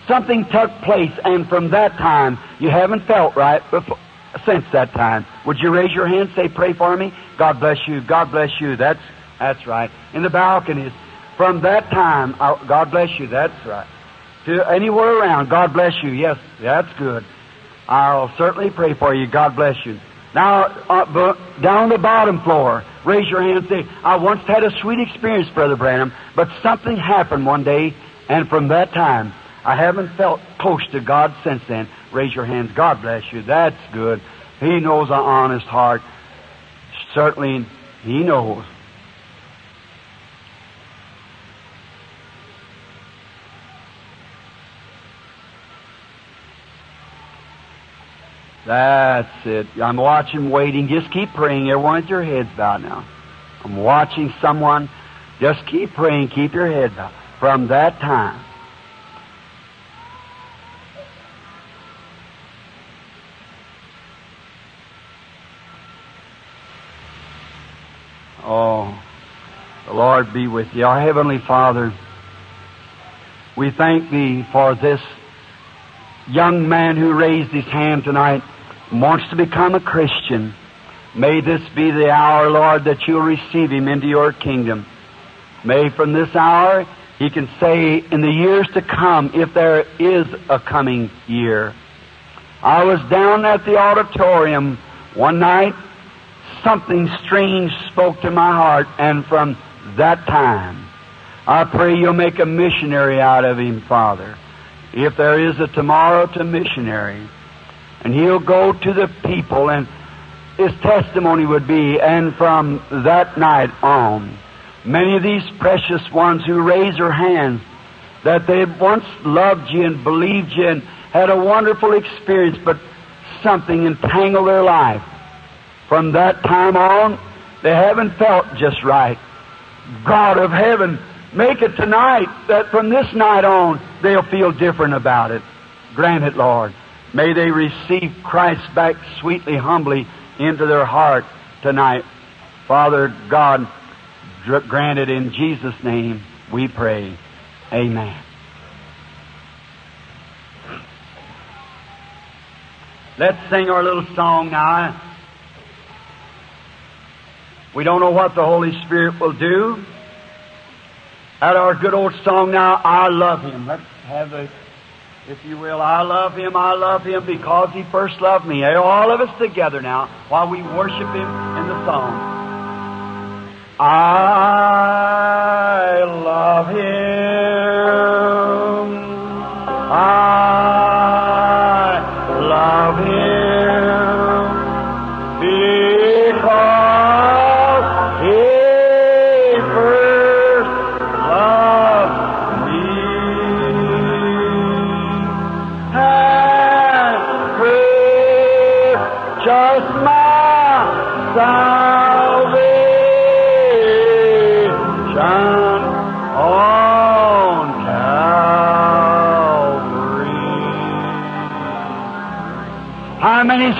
something took place, and from that time you haven't felt right before? Since that time, would you raise your hand and say, pray for me? God bless you. God bless you. That's that's right. In the balconies, from that time, I, God bless you. That's right. To anywhere around, God bless you. Yes, that's good. I'll certainly pray for you. God bless you. Now, uh, b- down the bottom floor, raise your hand and say, I once had a sweet experience, Brother Branham, but something happened one day, and from that time, I haven't felt close to God since then. Raise your hands. God bless you. That's good. He knows an honest heart. Certainly, He knows. That's it. I'm watching, waiting. Just keep praying. Everyone with your heads bowed now. I'm watching someone. Just keep praying. Keep your head bowed. From that time. Oh, the Lord be with you. Our Heavenly Father, we thank Thee for this young man who raised his hand tonight and wants to become a Christian. May this be the hour, Lord, that You'll receive him into Your kingdom. May from this hour he can say, in the years to come, if there is a coming year. I was down at the auditorium one night. Something strange spoke to my heart, and from that time, I pray You'll make a missionary out of him, Father. If there is a tomorrow, to missionary. And he'll go to the people, and his testimony would be, and from that night on, many of these precious ones who raise their hands, that they once loved You and believed You and had a wonderful experience, but something entangled their life. From that time on, they haven't felt just right. God of heaven, make it tonight that from this night on, they'll feel different about it. Grant it, Lord. May they receive Christ back sweetly, humbly into their heart tonight. Father God, grant it in Jesus' name, we pray. Amen. Let's sing our little song now. We don't know what the Holy Spirit will do. At our good old song now, I Love Him. Let's have the if you will. I love Him, I love Him because He first loved me. All of us together now while we worship Him in the song. I love Him. I love Him. Because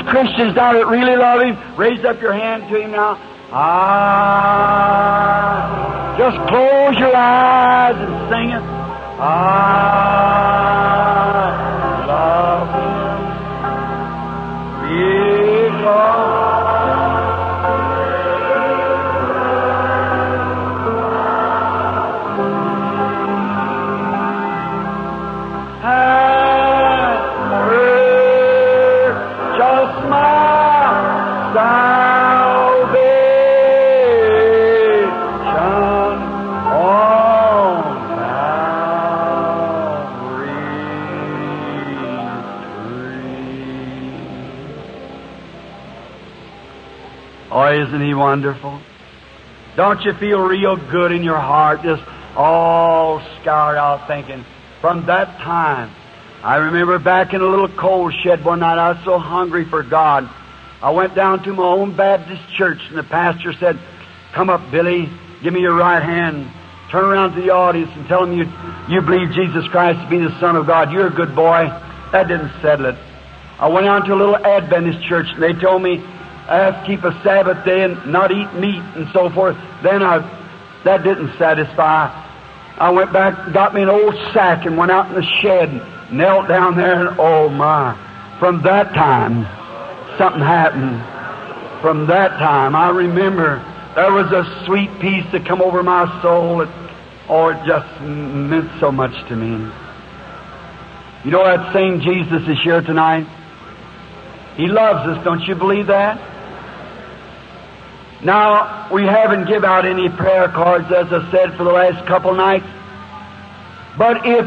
Christians now that really love Him, raise up your hand to Him now. Ah, just close your eyes and sing it. I love Him because. Isn't He wonderful? Don't you feel real good in your heart, just all scoured out thinking, from that time, I remember back in a little coal shed one night, I was so hungry for God. I went down to my own Baptist church, and the pastor said, come up, Billy, give me your right hand, turn around to the audience and tell them you, you believe Jesus Christ to be the Son of God. You're a good boy. That didn't settle it. I went out to a little Adventist church, and they told me, I have to keep a Sabbath day and not eat meat and so forth. Then I, that didn't satisfy. I went back, got me an old sack and went out in the shed and knelt down there, and oh my. From that time, something happened. From that time, I remember there was a sweet peace that come over my soul. It, oh, it just meant so much to me. You know that same Jesus is here tonight? He loves us. Don't you believe that? Now, we haven't given out any prayer cards, as I said, for the last couple nights. But if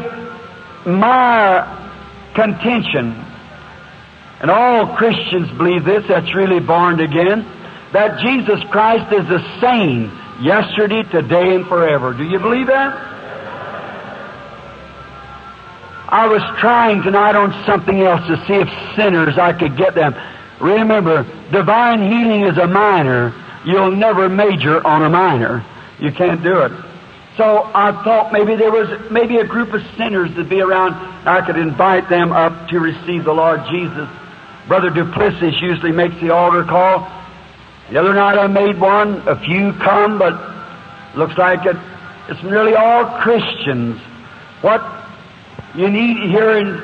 my contention, and all Christians believe this, that's really born again, that Jesus Christ is the same yesterday, today, and forever. Do you believe that? I was trying tonight on something else to see if sinners I could get them. Remember, divine healing is a minor. You'll never major on a minor. You can't do it. So I thought maybe there was maybe a group of sinners that'd be around. I could invite them up to receive the Lord Jesus. Brother Duplessis usually makes the altar call. The other night I made one. A few come, but looks like it. It's nearly all Christians. What you need here in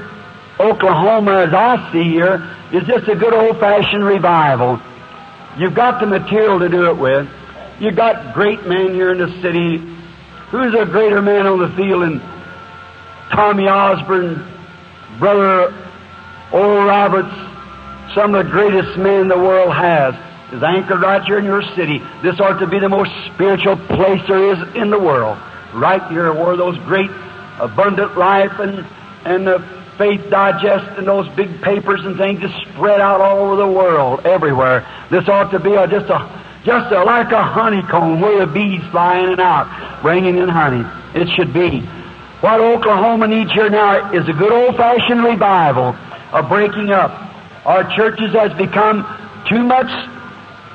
Oklahoma, as I see here, is just a good old-fashioned revival. You've got the material to do it with. You've got great men here in the city. Who's a greater man on the field than Tommy Osborne, Brother Oral Roberts, some of the greatest men the world has, is anchored right here in your city. This ought to be the most spiritual place there is in the world, right here where those great Abundant Life and, and the Faith Digest and those big papers and things just spread out all over the world, everywhere. This ought to be a, just a just a, like a honeycomb where the bees fly in and out, bringing in honey. It should be. What Oklahoma needs here now is a good old-fashioned revival, a breaking up. Our churches has become too much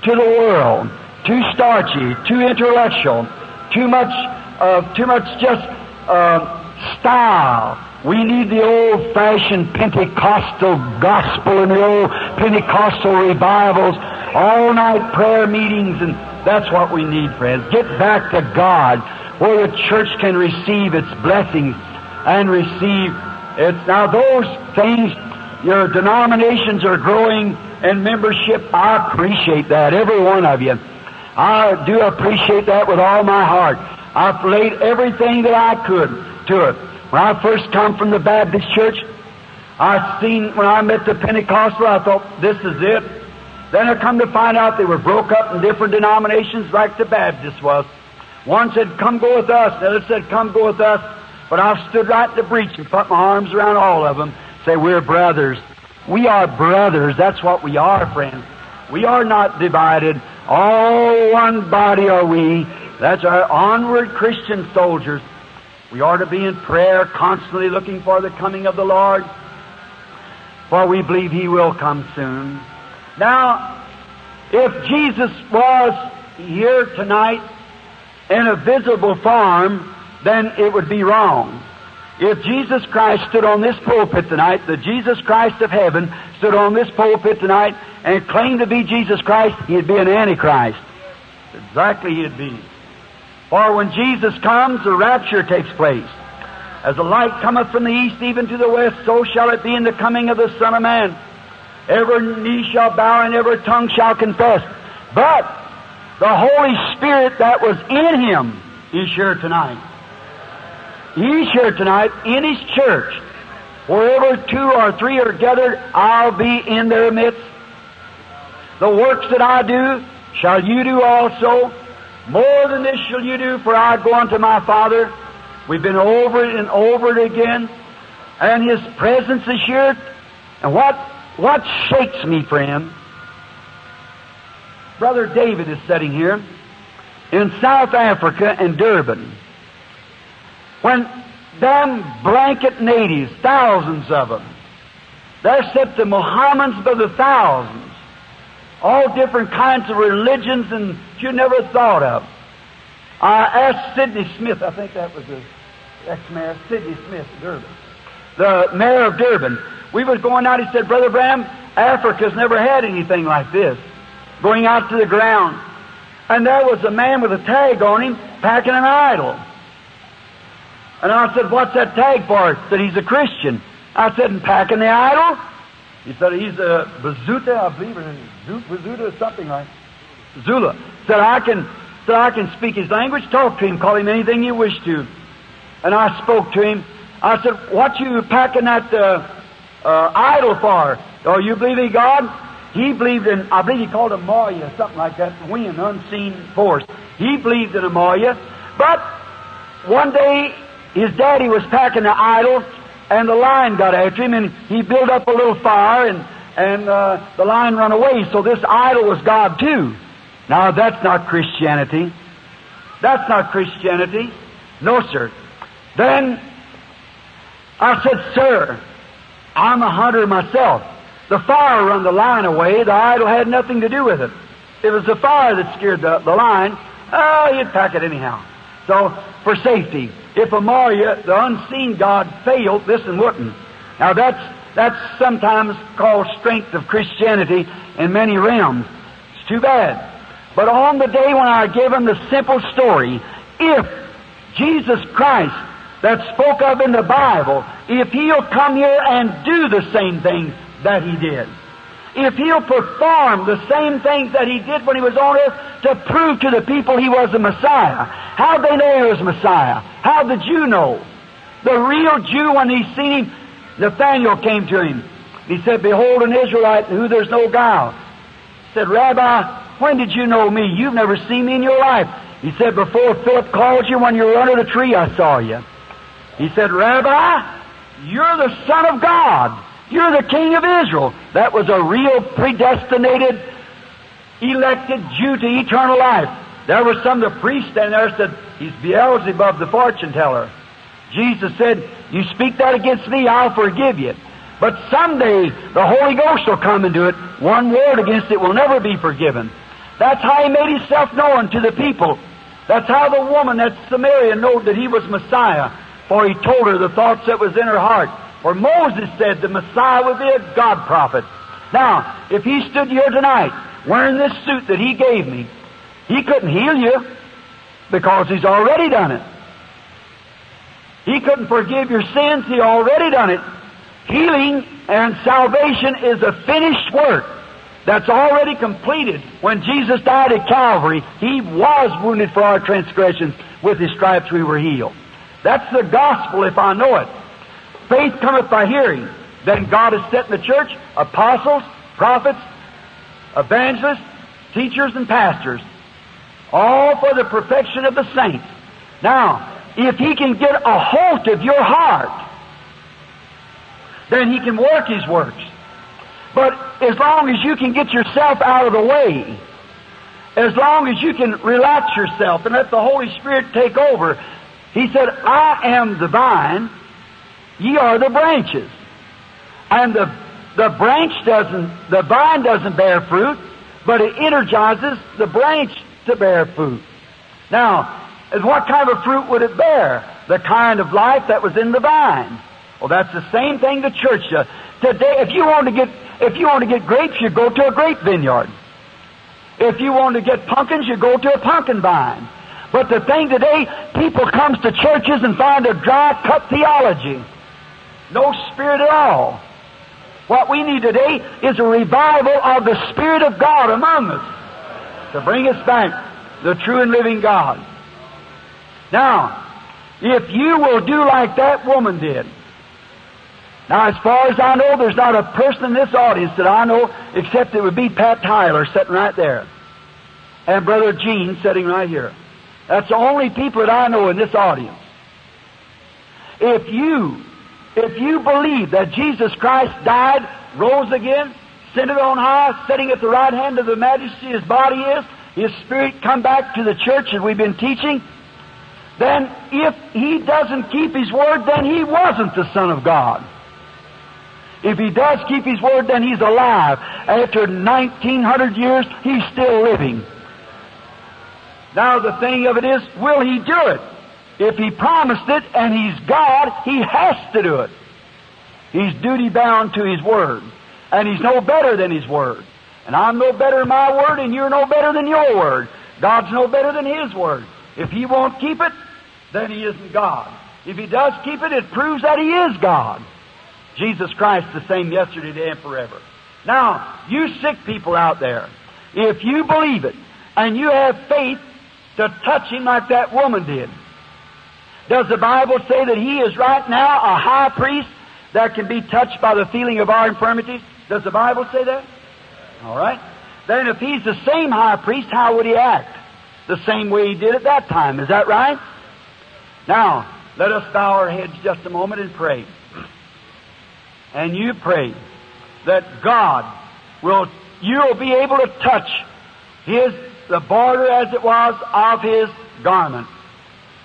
to the world, too starchy, too intellectual, too much, uh, too much just... Uh, style. We need the old-fashioned Pentecostal gospel and the old Pentecostal revivals, all-night prayer meetings, and that's what we need, friends. Get back to God where the church can receive its blessings and receive its... Now, those things, your denominations are growing in membership. I appreciate that, every one of you. I do appreciate that with all my heart. I've laid everything that I could to it. When I first come from the Baptist church, I seen, when I met the Pentecostal, I thought, this is it. Then I come to find out they were broke up in different denominations like the Baptist was. One said, come go with us. The other said, come go with us. But I stood right in the breach and put my arms around all of them, say, we're brothers. We are brothers. That's what we are, friends. We are not divided. All one body are we. That's our onward Christian soldiers. We are to be in prayer, constantly looking for the coming of the Lord, for we believe He will come soon. Now, if Jesus was here tonight in a visible form, then it would be wrong. If Jesus Christ stood on this pulpit tonight, the Jesus Christ of heaven stood on this pulpit tonight and claimed to be Jesus Christ, he'd be an antichrist. Exactly he'd be. For when Jesus comes, the rapture takes place. As the light cometh from the east even to the west, so shall it be in the coming of the Son of Man. Every knee shall bow and every tongue shall confess. But the Holy Spirit that was in him is here tonight. He's here tonight in His church. Wherever two or three are gathered, I'll be in their midst. The works that I do shall you do also. More than this shall you do, for I go unto my Father. We've been over it and over it again. And His presence is here. And what, what shakes me, friend? Brother David is sitting here in South Africa in Durban. When them blanket natives, thousands of them, they're set to Mohammedans by the thousands, all different kinds of religions and you never thought of. I asked Sidney Smith, I think that was the ex-mayor, Sidney Smith, Durban, the mayor of Durban. We was going out, he said, Brother Branham, Africa's never had anything like this, going out to the ground. And there was a man with a tag on him packing an idol. And I said, what's that tag for? He said, he's a Christian. I said, and packing the idol? He said, he's a Bazuta, I believe, or Bazuta or something like that. Zula. Said, I can, said, I can speak his language, talk to him, call him anything you wish to. And I spoke to him. I said, what you packing that uh, uh, idol for? Oh, you believe in God? He believed in, I believe he called it Amoya, something like that, wind, unseen force. He believed in Amoya. But one day, his daddy was packing the idol, and the lion got after him, and he built up a little fire, and, and uh, the lion ran away, so this idol was God too. Now, that's not Christianity. That's not Christianity. No, sir. Then I said, sir, I'm a hunter myself. The fire run the lion away. The idol had nothing to do with it. It was the fire that scared the, the lion. Oh, he'd pack it anyhow. So, for safety. If Amoya, the unseen God, failed, this one wouldn't. Now that's that's sometimes called strength of Christianity in many realms. It's too bad. But on the day when I gave him the simple story, if Jesus Christ that spoke of in the Bible, if He'll come here and do the same things that He did, if He'll perform the same things that He did when He was on earth to prove to the people He was the Messiah, how'd they know He was Messiah? How did you know? The real Jew, when he seen Him, Nathanael came to Him. He said, behold, an Israelite in whom there's no guile. He said, Rabbi, when did you know me? You've never seen me in your life. He said, before Philip called you, when you were under the tree, I saw you. He said, Rabbi, you're the Son of God. You're the King of Israel. That was a real predestinated, elected Jew to eternal life. There were some of the priests standing there said, he's Beelzebub, the fortune teller. Jesus said, you speak that against me, I'll forgive you. But someday the Holy Ghost will come and do it. One word against it will never be forgiven. That's how He made Himself known to the people. That's how the woman at Samaria knew that He was Messiah, for He told her the thoughts that was in her heart. For Moses said the Messiah would be a God prophet. Now, if He stood here tonight wearing this suit that He gave me, He couldn't heal you because He's already done it. He couldn't forgive your sins. He already done it. Healing and salvation is a finished work that's already completed. When Jesus died at Calvary, He was wounded for our transgressions. With His stripes we were healed. That's the gospel if I know it. Faith cometh by hearing. Then God has set in the church apostles, prophets, evangelists, teachers, and pastors, all for the perfection of the saints. Now, if He can get a hold of your heart, then He can work His works. But as long as you can get yourself out of the way, as long as you can relax yourself and let the Holy Spirit take over, He said, I am the vine, ye are the branches. And the, the branch doesn't, the vine doesn't bear fruit, but it energizes the branch to bear fruit. Now, what kind of fruit would it bear? The kind of life that was in the vine. Well, that's the same thing the church does. Today, if you want to get, if you want to get grapes, you go to a grape vineyard. If you want to get pumpkins, you go to a pumpkin vine. But the thing today, people comes to churches and find a dry cup theology. No spirit at all. What we need today is a revival of the Spirit of God among us to bring us back the true and living God. Now, if you will do like that woman did. Now, as far as I know, there's not a person in this audience that I know except it would be Pat Tyler sitting right there and Brother Gene sitting right here. That's the only people that I know in this audience. If you, if you believe that Jesus Christ died, rose again, ascended on high, sitting at the right hand of the majesty His body is, His Spirit come back to the church that we've been teaching, then if He doesn't keep His word, then He wasn't the Son of God. If He does keep His word, then He's alive. After nineteen hundred years, He's still living. Now the thing of it is, will He do it? If He promised it and He's God, He has to do it. He's duty-bound to His word. And He's no better than His word. And I'm no better than my word, and you're no better than your word. God's no better than His word. If He won't keep it, then He isn't God. If He does keep it, it proves that He is God. Jesus Christ the same yesterday, today, and forever. Now, you sick people out there, if you believe it and you have faith to touch Him like that woman did, does the Bible say that He is right now a high priest that can be touched by the feeling of our infirmities? Does the Bible say that? All right. Then if He's the same high priest, how would He act? The same way He did at that time. Is that right? Now, let us bow our heads just a moment and pray. And you pray that God will, you will be able to touch His, the border as it was of His garment.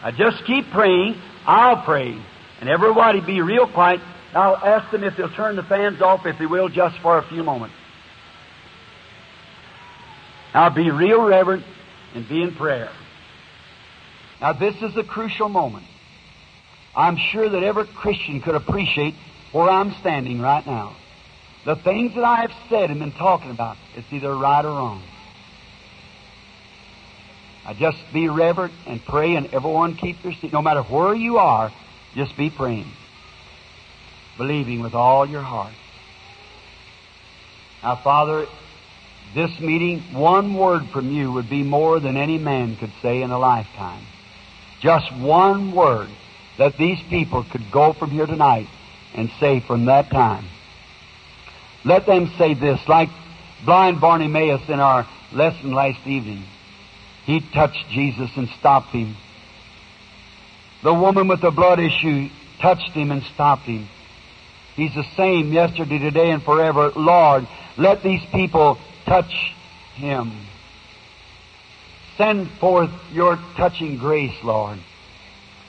I just keep praying. I'll pray. And everybody be real quiet. I'll ask them if they'll turn the fans off, if they will, just for a few moments. Now be real reverent and be in prayer. Now this is a crucial moment. I'm sure that every Christian could appreciate where I'm standing right now. The things that I have said and been talking about, it's either right or wrong. I just be reverent and pray, and everyone keep their seat. No matter where you are, just be praying, believing with all your heart. Now, Father, this meeting, one word from You would be more than any man could say in a lifetime. Just one word that these people could go from here tonight and say from that time. Let them say this, like blind Bartimaeus in our lesson last evening. He touched Jesus and stopped Him. The woman with the blood issue touched Him and stopped Him. He's the same yesterday, today, and forever. Lord, let these people touch Him. Send forth Your touching grace, Lord,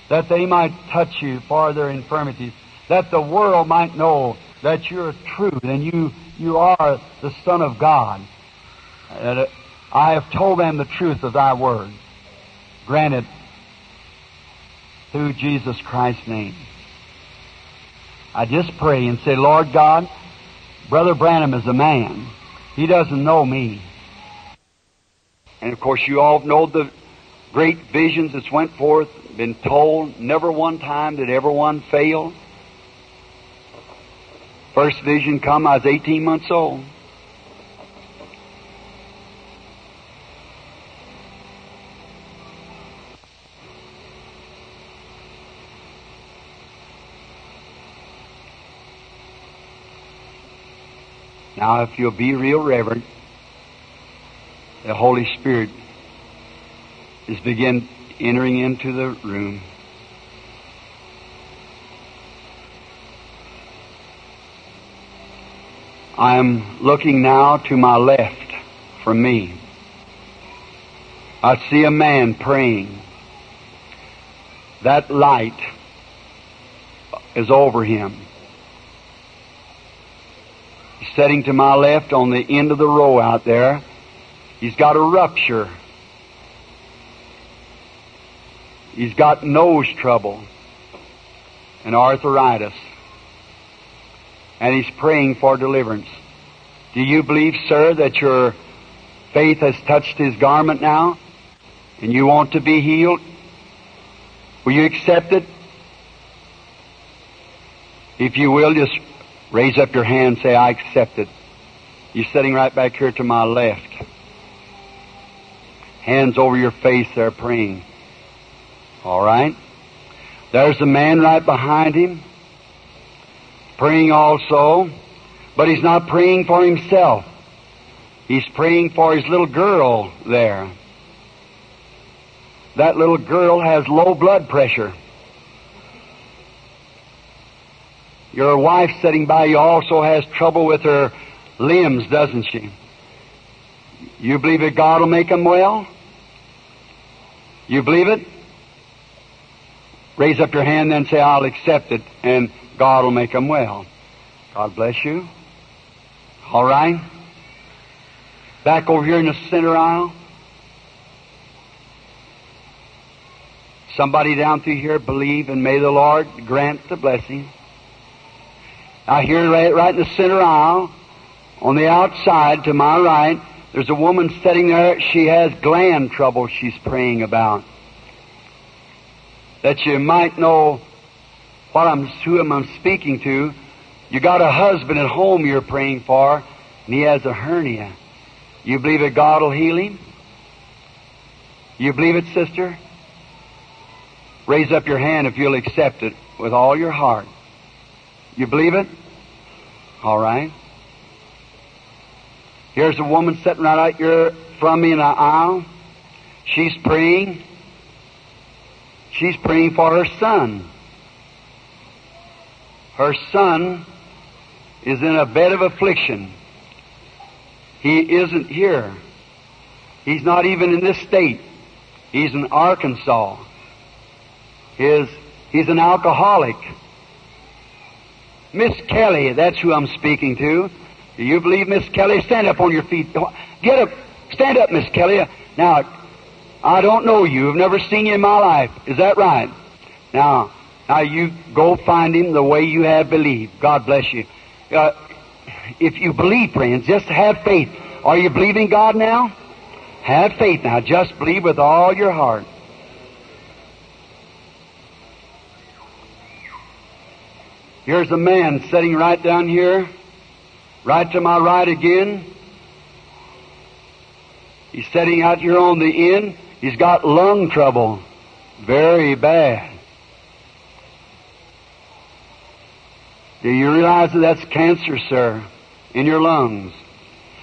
that they might touch You for their infirmities, that the world might know that You're true and you, you are the Son of God. And I have told them the truth of Thy word. Grant it through Jesus Christ's name. I just pray and say, Lord God, Brother Branham is a man. He doesn't know Me. And of course you all know the great visions that's went forth, been told, never one time did everyone fail. First vision come, I was eighteen months old. Now, if you'll be real reverent, the Holy Spirit is begin entering into the room. I am looking now to my left from me. I see a man praying. That light is over him. He's sitting to my left on the end of the row out there. He's got a rupture. He's got nose trouble and arthritis. And he's praying for deliverance. Do you believe, sir, that your faith has touched his garment now? And you want to be healed? Will you accept it? If you will, just raise up your hand and say, I accept it. You're sitting right back here to my left. Hands over your face there praying. All right. There's the man right behind him praying also, but he's not praying for himself. He's praying for his little girl there. That little girl has low blood pressure. Your wife sitting by you also has trouble with her limbs, doesn't she? You believe that God will make them well? You believe it? Raise up your hand then and say, I'll accept it, and God will make them well. God bless you. All right. Back over here in the center aisle. Somebody down through here, believe, and may the Lord grant the blessing. I hear right, right in the center aisle, on the outside to my right, there's a woman sitting there. She has gland trouble she's praying about. That you might know what I'm, who I'm speaking to. You got a husband at home you're praying for, and he has a hernia. You believe that God will heal him? You believe it, sister? Raise up your hand if you'll accept it with all your heart. You believe it? All right. Here's a woman sitting right out here from me in the aisle. She's praying. She's praying for her son. Her son is in a bed of affliction. He isn't here. He's not even in this state. He's in Arkansas. His, he's an alcoholic. Miss Kelly, that's who I'm speaking to. Do you believe, Miss Kelly? Stand up on your feet. Get up. Stand up, Miss Kelly. Now, I don't know you. I've never seen you in my life. Is that right? Now, now you go find him the way you have believed. God bless you. Uh, if you believe, friends, just have faith. Are you believing God now? Have faith now. Just believe with all your heart. Here's a man sitting right down here, right to my right again. He's sitting out here on the end. He's got lung trouble, very bad. Do you realize that that's cancer, sir, in your lungs?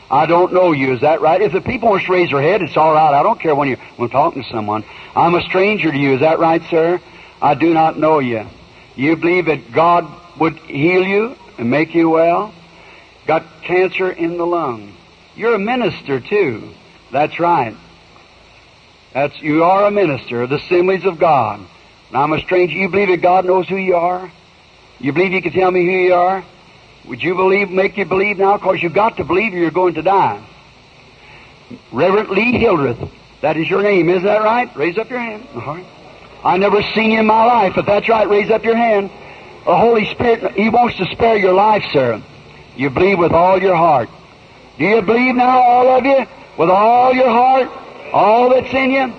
I don't know you. Is that right? If the people want to raise their head, it's all right. I don't care when you're when talking to someone. I'm a stranger to you. Is that right, sir? I do not know you. You believe that God would heal you and make you well? Got cancer in the lung. You're a minister too. That's right. That's you are a minister of the assemblies of God. And I'm a stranger. You believe that God knows who you are? You believe you can tell me who you are? Would you believe? Make you believe now? Because you've got to believe or you're going to die. Reverend Lee Hildreth, that is your name, isn't that right? Raise up your hand. All right. I never seen you in my life. If that's right, raise up your hand. The Holy Spirit, He wants to spare your life, sir. You believe with all your heart. Do you believe now, all of you, with all your heart, all that's in you?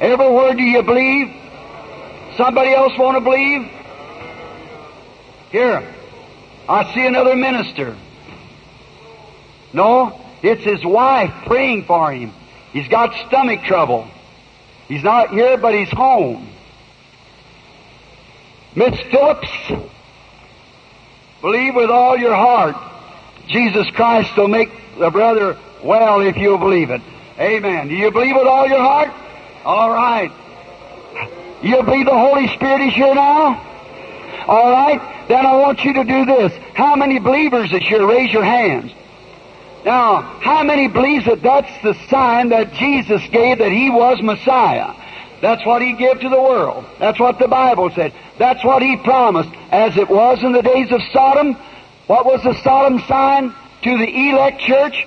Every word do you believe? Somebody else want to believe? Here, I see another minister. No, it's his wife praying for him. He's got stomach trouble. He's not here, but he's home. Miss Phillips, believe with all your heart. Jesus Christ will make the brother well if you'll believe it. Amen. Do you believe with all your heart? All right. You believe the Holy Spirit is here now? All right. Then I want you to do this. How many believers is here? Raise your hands. Now, how many believes that that's the sign that Jesus gave that He was Messiah? That's what He gave to the world. That's what the Bible said. That's what He promised. As it was in the days of Sodom, what was the Sodom sign to the elect church?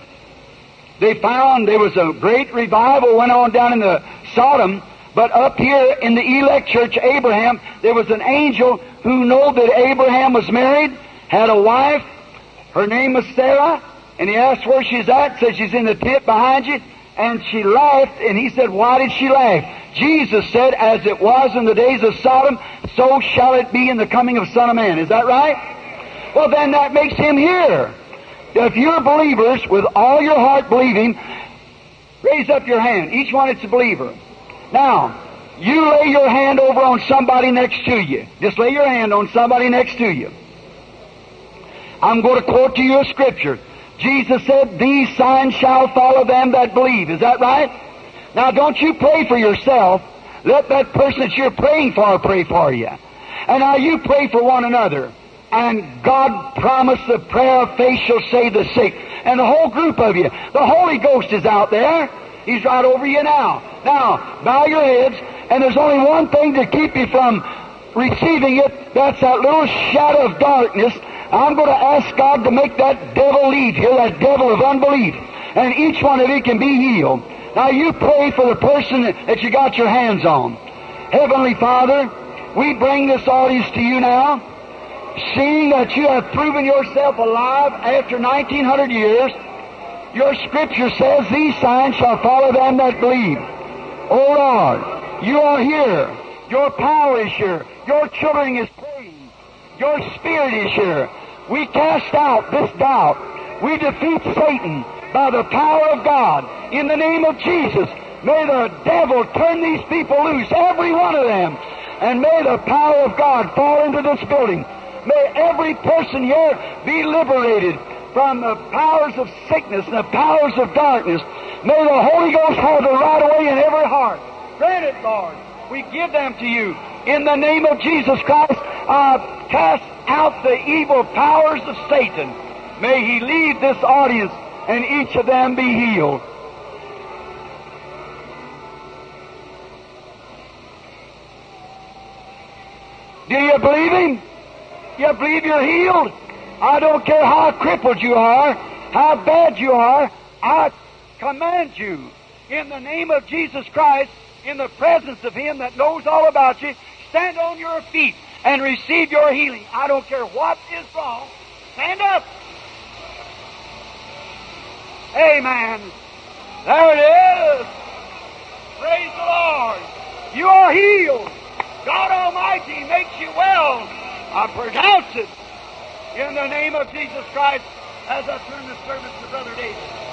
They found there was a great revival went on down in the Sodom, but up here in the elect church, Abraham, there was an angel who knew that Abraham was married, had a wife, her name was Sarah, and he asked where she's at, said she's in the tent behind you, and she laughed, and he said, why did she laugh? Jesus said, as it was in the days of Sodom, so shall it be in the coming of Son of Man. Is that right? Well, then that makes Him here. If you're believers, with all your heart believing, raise up your hand. Each one that's a believer. Now, you lay your hand over on somebody next to you. Just lay your hand on somebody next to you. I'm going to quote to you a scripture. Jesus said, these signs shall follow them that believe. Is that right? Now, don't you pray for yourself. Let that person that you're praying for pray for you. And now you pray for one another. And God promised the prayer of faith shall save the sick. And the whole group of you. The Holy Ghost is out there. He's right over you now. Now, bow your heads. And there's only one thing to keep you from receiving it. That's that little shadow of darkness. I'm going to ask God to make that devil leave here, that devil of unbelief. And each one of you can be healed. Now, you pray for the person that you got your hands on. Heavenly Father, we bring this audience to you now, seeing that you have proven yourself alive after nineteen hundred years. Your Scripture says, these signs shall follow them that believe. Oh, Lord, you are here. Your power is here. Your children is praying. Your Spirit is here. We cast out this doubt. We defeat Satan by the power of God. In the name of Jesus, may the devil turn these people loose, every one of them, and may the power of God fall into this building. May every person here be liberated from the powers of sickness and the powers of darkness. May the Holy Ghost have the right away in every heart. Grant it, Lord. We give them to you. In the name of Jesus Christ, uh, cast out the evil powers of Satan. May he leave this audience and each of them be healed. Do you believe him? You believe you're healed? I don't care how crippled you are, how bad you are. I command you, in the name of Jesus Christ, in the presence of Him that knows all about you, stand on your feet and receive your healing. I don't care what is wrong. Stand up. Amen. There it is. Praise the Lord. You are healed. God Almighty makes you well. I pronounce it in the name of Jesus Christ as I turn the service to Brother David.